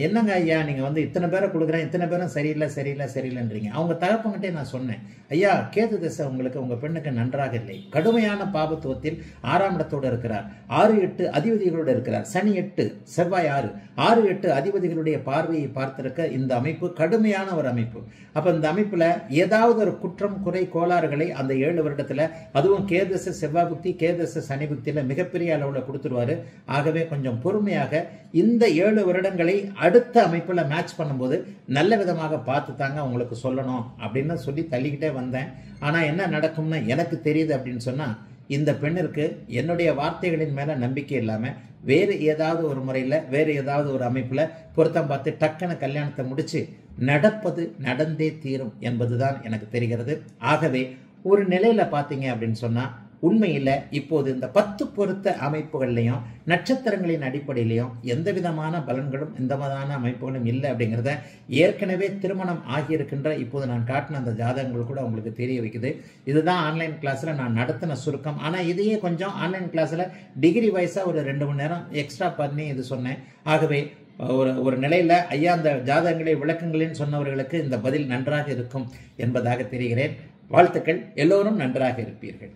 என்னங்க ஐயா நீங்க வந்து இத்தனை பேரை கொடுக்குறேன், இத்தனை பேரும் சரியில்லை சரியில்லை சரியில்லைன்றீங்க. அவங்க தகப்பங்கிட்டே நான் சொன்னேன், ஐயா கேது திசை உங்களுக்கு உங்க பெண்ணுக்கு நன்றாக இல்லை, கடுமையான பாபத்துவத்தில் 6ஆம் இடத்தோடு இருக்கிறார், 6-8 அதிபதிகளோடு இருக்கிறார், சனி 8 செவ்வாய் 6, 6-8 அதிபதிகளுடைய பார்வையை பார்த்திருக்க இந்த அமைப்பு கடுமையான ஒரு அமைப்பு. அப்ப இந்த அமைப்புல ஏதாவது ஒரு குற்றம் குறை கோளாறுகளை அந்த 7 வருடத்துல அதுவும் கேதுச செவ்வாய் புத்தி கேதுச சனி புத்தியில மிகப்பெரிய அளவுல கொடுத்துருவாரு. ஆகவே கொஞ்சம் பொறுமையாக இந்த 7 வருடங்களை அடுத்த அமைப்புல மேட்ச் பண்ணும்போது நல்ல விதமாக பார்த்து தாங்க உங்களுக்கு சொல்லணும் அப்படின்னு சொல்லி தள்ளிக்கிட்டே வந்தேன். ஆனா என்ன நடக்கும்னு எனக்கு தெரியுது அப்படின்னு சொன்னா இந்த பெண்ணிற்கு என்னுடைய வார்த்தைகளின் மேல நம்பிக்கை இல்லாம வேறு ஏதாவது ஒரு முறையில வேறு ஏதாவது ஒரு அமைப்புல பொருத்தம் பார்த்து டக்குன்னு கல்யாணத்தை முடிச்சு நடப்பது நடந்தே தீரும் என்பதுதான் எனக்கு தெரிகிறது. ஆகவே ஒரு நிலையில பாத்தீங்க அப்படின்னு சொன்னா உண்மையில இப்போது இந்த 10 பொருத்த அமைப்புகள்லையும் நட்சத்திரங்களின் அடிப்படையிலையும் எந்த விதமான பலன்களும் எந்த விதமான அமைப்புகளும் இல்லை அப்படிங்கிறத ஏற்கனவே திருமணம் ஆகியிருக்கின்ற இப்போது நான் காட்டின அந்த ஜாதகங்கள் கூட உங்களுக்கு தெரிய வைக்குது. இதுதான் ஆன்லைன் கிளாஸ்ல நான் நடத்தின சுருக்கம். ஆனா இதையே கொஞ்சம் ஆன்லைன் கிளாஸ்ல டிகிரி வைஸா ஒரு 2 மணி நேரம் எக்ஸ்ட்ரா பண்ணி இது சொன்னேன். ஆகவே ஒரு நிலையில ஐயா அந்த ஜாதகங்களை விளக்கங்களின்னு சொன்னவர்களுக்கு இந்த பதில் நன்றாக இருக்கும் என்பதாக தெரிகிறேன். வாழ்த்துக்கள், எல்லோரும் நன்றாக இருப்பீர்கள்.